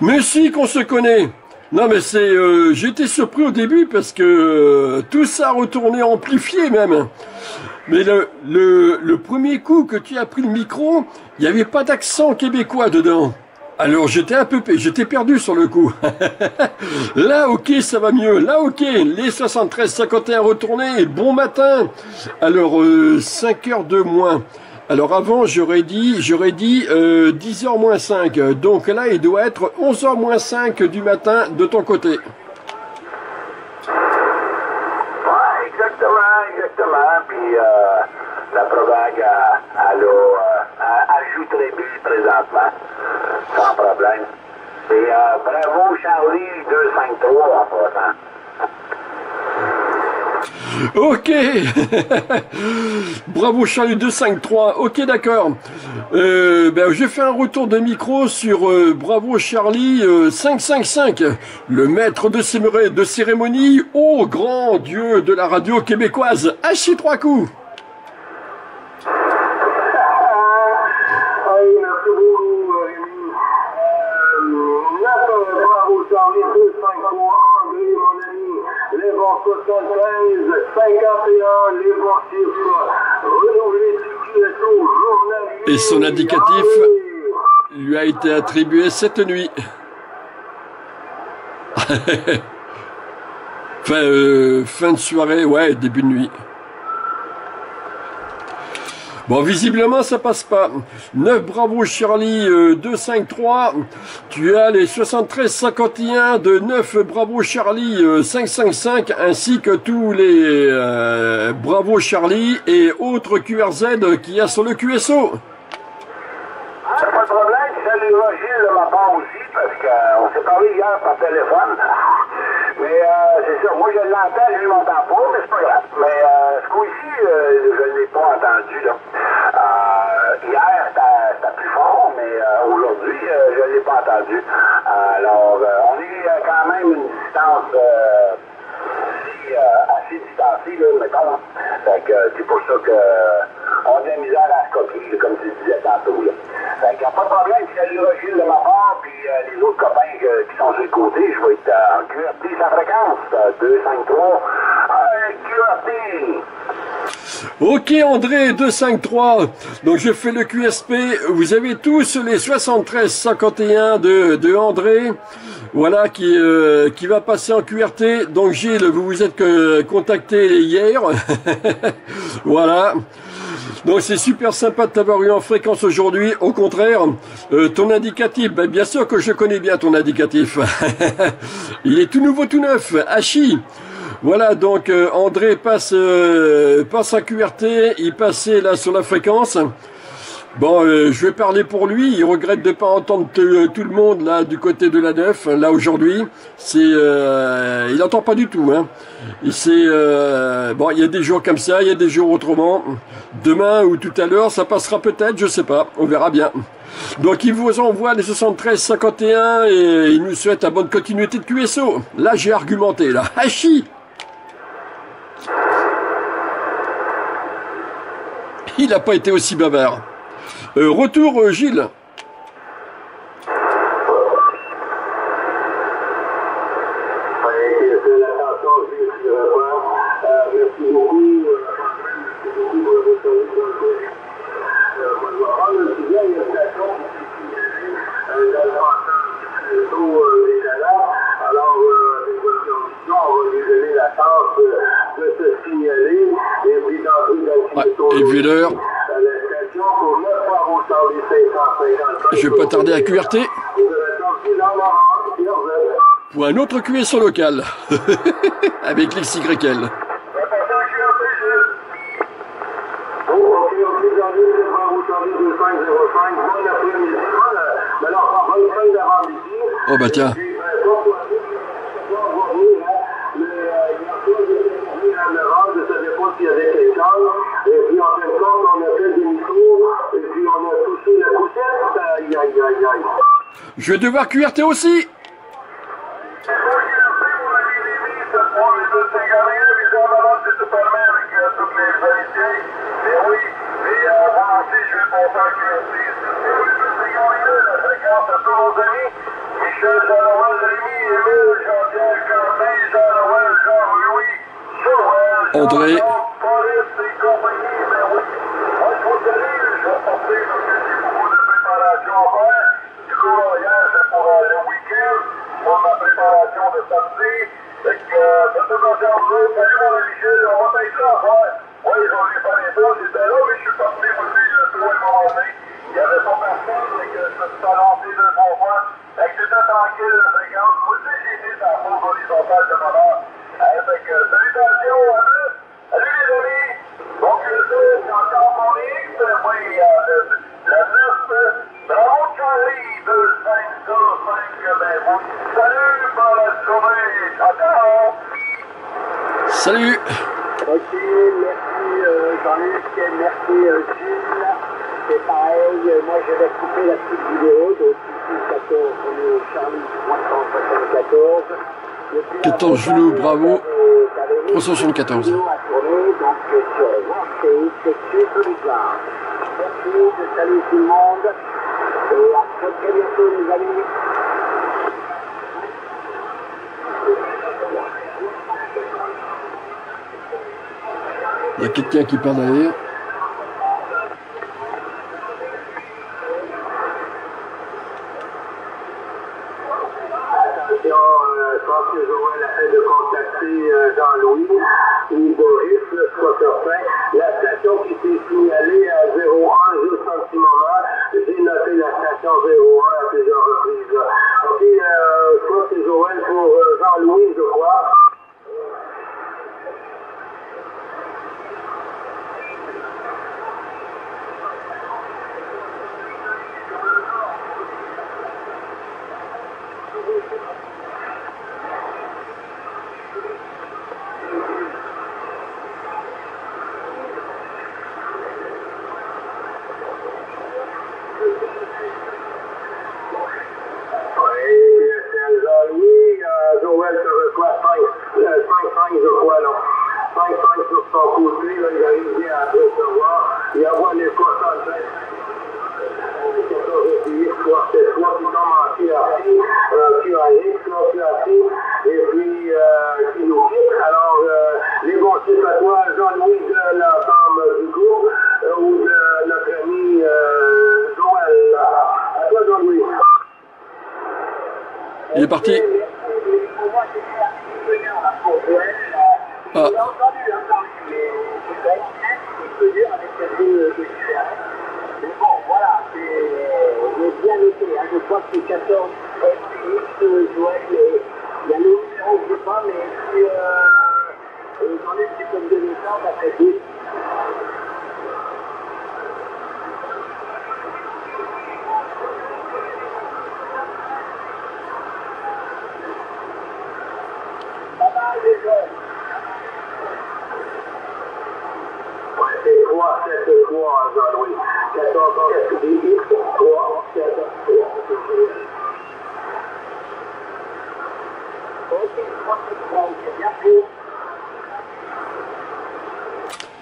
Mais si qu'on se connaît! Non mais c'est, euh, j'étais surpris au début parce que euh, tout ça retournait amplifié même. Mais le, le, le premier coup que tu as pris le micro, il n'y avait pas d'accent québécois dedans. Alors j'étais un peu, j'étais perdu sur le coup. Là, ok, ça va mieux. Là, ok, les soixante-treize cinquante et un retournés. Bon matin. Alors euh, cinq heures de moins. Alors avant, j'aurais dit, j'aurais dit euh, dix heures moins cinq. Donc là, il doit être onze heures moins cinq du matin de ton côté. Ouais, exactement, exactement. Puis euh, la Provague a, a, a, a joué très bien présentement. Sans problème. Et euh, Bravo Charlie deux cinq trois en passant. Ok. Bravo Charlie deux cinq trois. Ok, d'accord. Euh, ben, je fais un retour de micro sur euh, Bravo Charlie euh, cinq cinq cinq. Le maître de, céméré, de cérémonie, ô grand dieu de la radio québécoise, haché trois coups. Et son indicatif lui a été attribué cette nuit. Enfin, euh, fin de soirée, ouais, début de nuit. Bon, visiblement, ça passe pas. neuf Bravo Charlie euh, deux cinq trois. Tu as les soixante-treize cinquante et un de neuf Bravo Charlie euh, cinq cinq cinq, ainsi que tous les euh, Bravo Charlie et autres Q R Z qu'il y a sur le Q S O. Ah, pas de problème, salut Roger de ma part aussi, parce qu'on s'est parlé hier par téléphone. Mais euh, c'est ça, moi je l'entends, je ne l'entends pas, mais c'est pas grave. Mais euh, ce coup-ci, euh, je ne l'ai pas entendu. Là. Euh, hier, c'était plus fort, mais euh, aujourd'hui, euh, je ne l'ai pas entendu. Alors, euh, on est euh, quand même une distance euh, assez, euh, assez distancée, là, mettons. Fait que c'est pour ça que euh, on a de la misère à se copier, comme tu disais tantôt. Là. Fait qu'il n'y a pas de problème, salut Roger de ma part, puis euh, les autres copains euh, qui sont sur le côté, je vais être euh, en Q R T sans fréquence, euh, deux cinq trois, euh, Q R T. Ok André, deux cinq trois, donc je fais le Q S P, vous avez tous les soixante-treize cinquante et un de, de André, voilà, qui, euh, qui va passer en Q R T, donc Gilles, vous vous êtes euh, contacté hier, voilà. Donc c'est super sympa de t'avoir eu en fréquence aujourd'hui, au contraire, euh, ton indicatif, ben bien sûr que je connais bien ton indicatif, il est tout nouveau, tout neuf, hachi. Voilà, donc euh, André passe euh, passe à Q R T, il passait là sur la fréquence. Bon, euh, je vais parler pour lui, il regrette de pas entendre euh, tout le monde là du côté de la neuf, là aujourd'hui. C'est euh, il n'entend pas du tout, hein. C'est euh, bon, il y a des jours comme ça, il y a des jours autrement. Demain ou tout à l'heure, ça passera peut-être, je sais pas, on verra bien. Donc il vous envoie les soixante-treize cinquante et un et il nous souhaite la bonne continuité de Q S O. Là, j'ai argumenté là. Hachi. Il n'a pas été aussi bavard. Euh, retour euh, Gilles. Et vu l'heure, je vais pas tarder à Q R T pour un autre Q S O local avec l'X Y L. Oh bah tiens. Je vais devoir Q R T aussi. André. déclaration de samedi. Fait que, de toute façon, salut mon ami Gilles, on va être là, ouais. Oui, j'en ai pas les deux, j'étais là, mais je suis parti aussi, le trou est mon ami. Il n'y avait pas personne, fait que je me suis avancé deux trois fois. Fait que j'étais tranquille, la fréquence. Moi aussi, j'ai mis dans la pause horizontale de ma mère. Fait que, salutations à tous. Salut les amis. Bon Q S O, c'est encore mon X. Moi, il y a la liste. Bravo Charlie, deux cinq zéro cinq, ben vous. Salut, bonne journée. Ciao. Salut. Ok, merci euh, Jean-Luc, merci euh, Gilles. C'est pareil, euh, moi je vais couper la petite vidéo, donc ici quatorze, on est au Charlie trois cent soixante-quatorze. quatorze Jules, bravo. trois cent soixante-quatorze. Donc sur Workshop, c'est super bizarre. Merci, salut tout le monde. Et à très bientôt les amis. Il y a quelqu'un qui part derrière. Attention, euh, je pense que j'aurai la peine de contacter euh, Jean-Louis ou Boris, je ne suis pas certain. La station qui s'est signalée à zéro un, juste un petit moment, j'ai noté la station zéro un à plusieurs reprises. Ok, euh, je pense que j'aurai pour euh, Jean-Louis, je crois.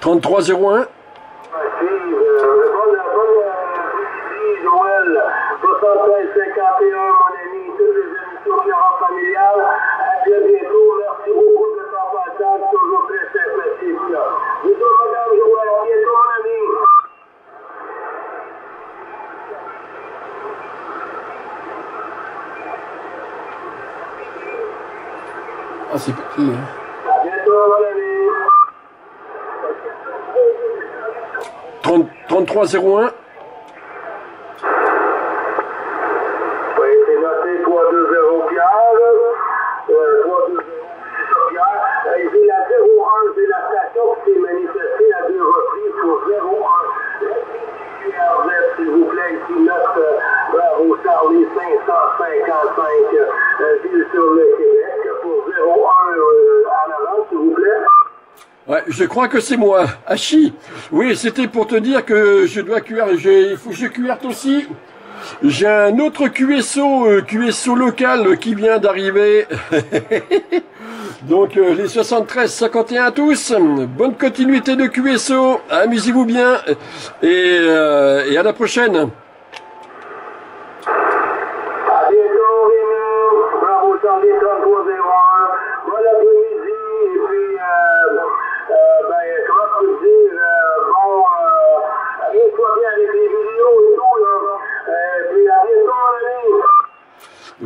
trente-trois zéro un. Ah, c'est petit, hein. trente-trois zéro un. Oui, c'est noté trois deux zéro Pierre. Euh, trois deux zéro Pierre. Euh, j'ai la zéro un, j'ai la station qui s'est manifestée à deux reprises pour zéro un. Q R Z, s'il vous plaît, ici notre euh, Bravo Charlie cinq cent cinquante-cinq. Euh, Gilles sur le Québec pour zéro un euh, en avant, s'il vous plaît. Ouais, je crois que c'est moi, Hachi. Oui, c'était pour te dire que je dois Q R, il faut que je Q R T aussi. J'ai un autre Q S O, Q S O local qui vient d'arriver. Donc les soixante-treize cinquante et un à tous, bonne continuité de Q S O, amusez-vous bien et, euh, et à la prochaine.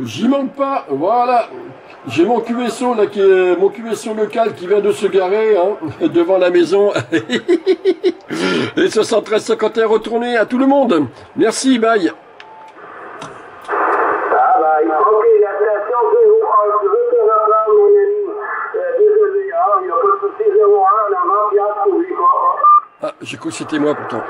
J'y manque pas, voilà. J'ai mon Q S O là, qui est, mon Q S O local qui vient de se garer hein, devant la maison. Et soixante-treize cinquante et un retourné à tout le monde. Merci, bye. Ah, j'ai cru que c'était moi pourtant.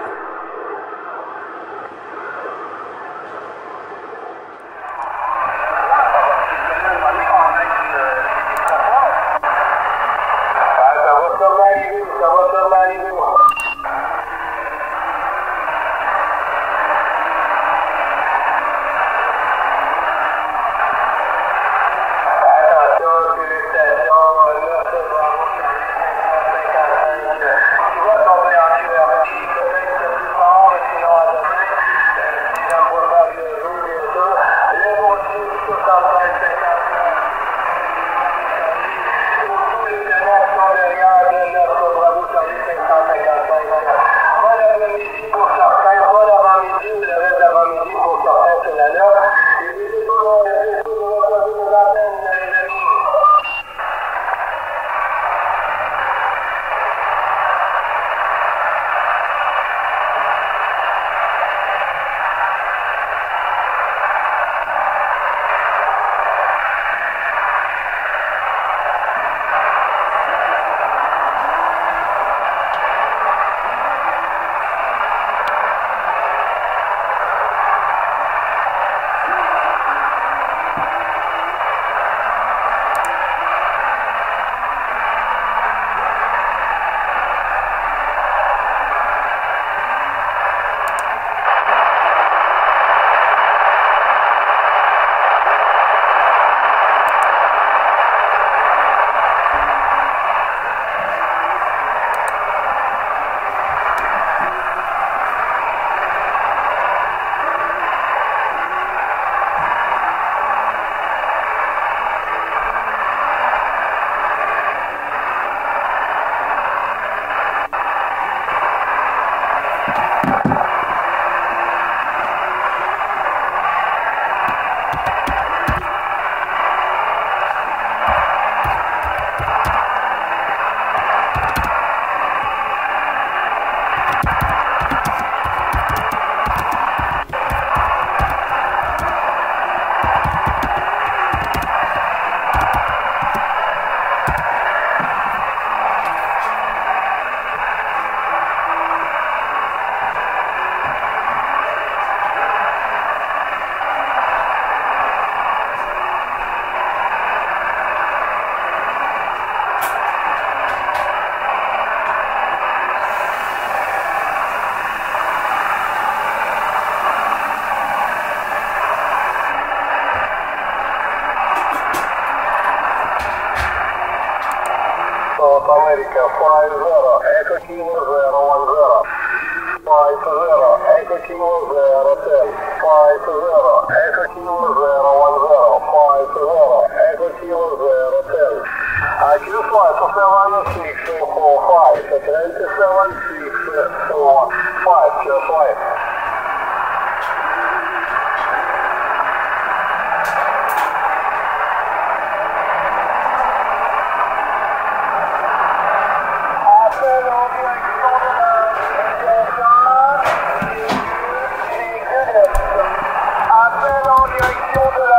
Appel en direction de la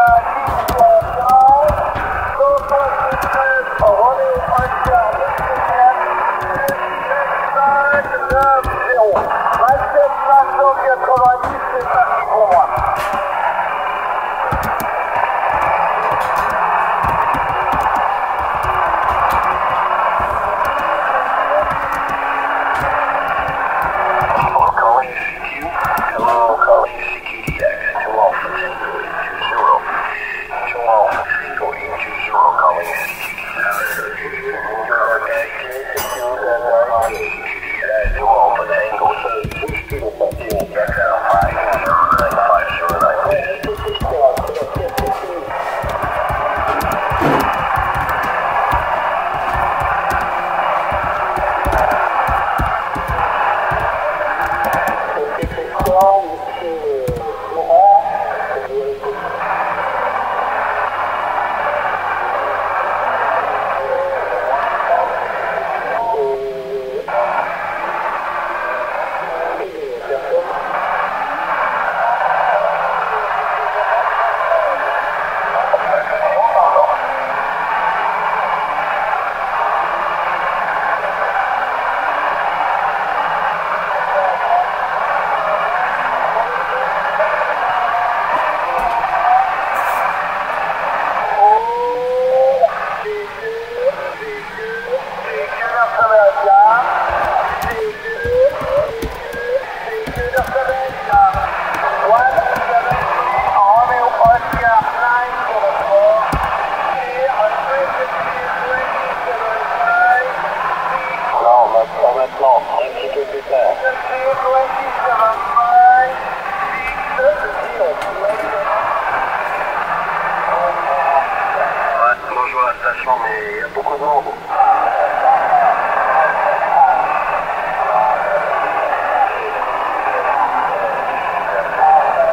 Cibi.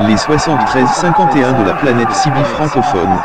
les soixante-treize cinquante et un de la planète Cibi francophone.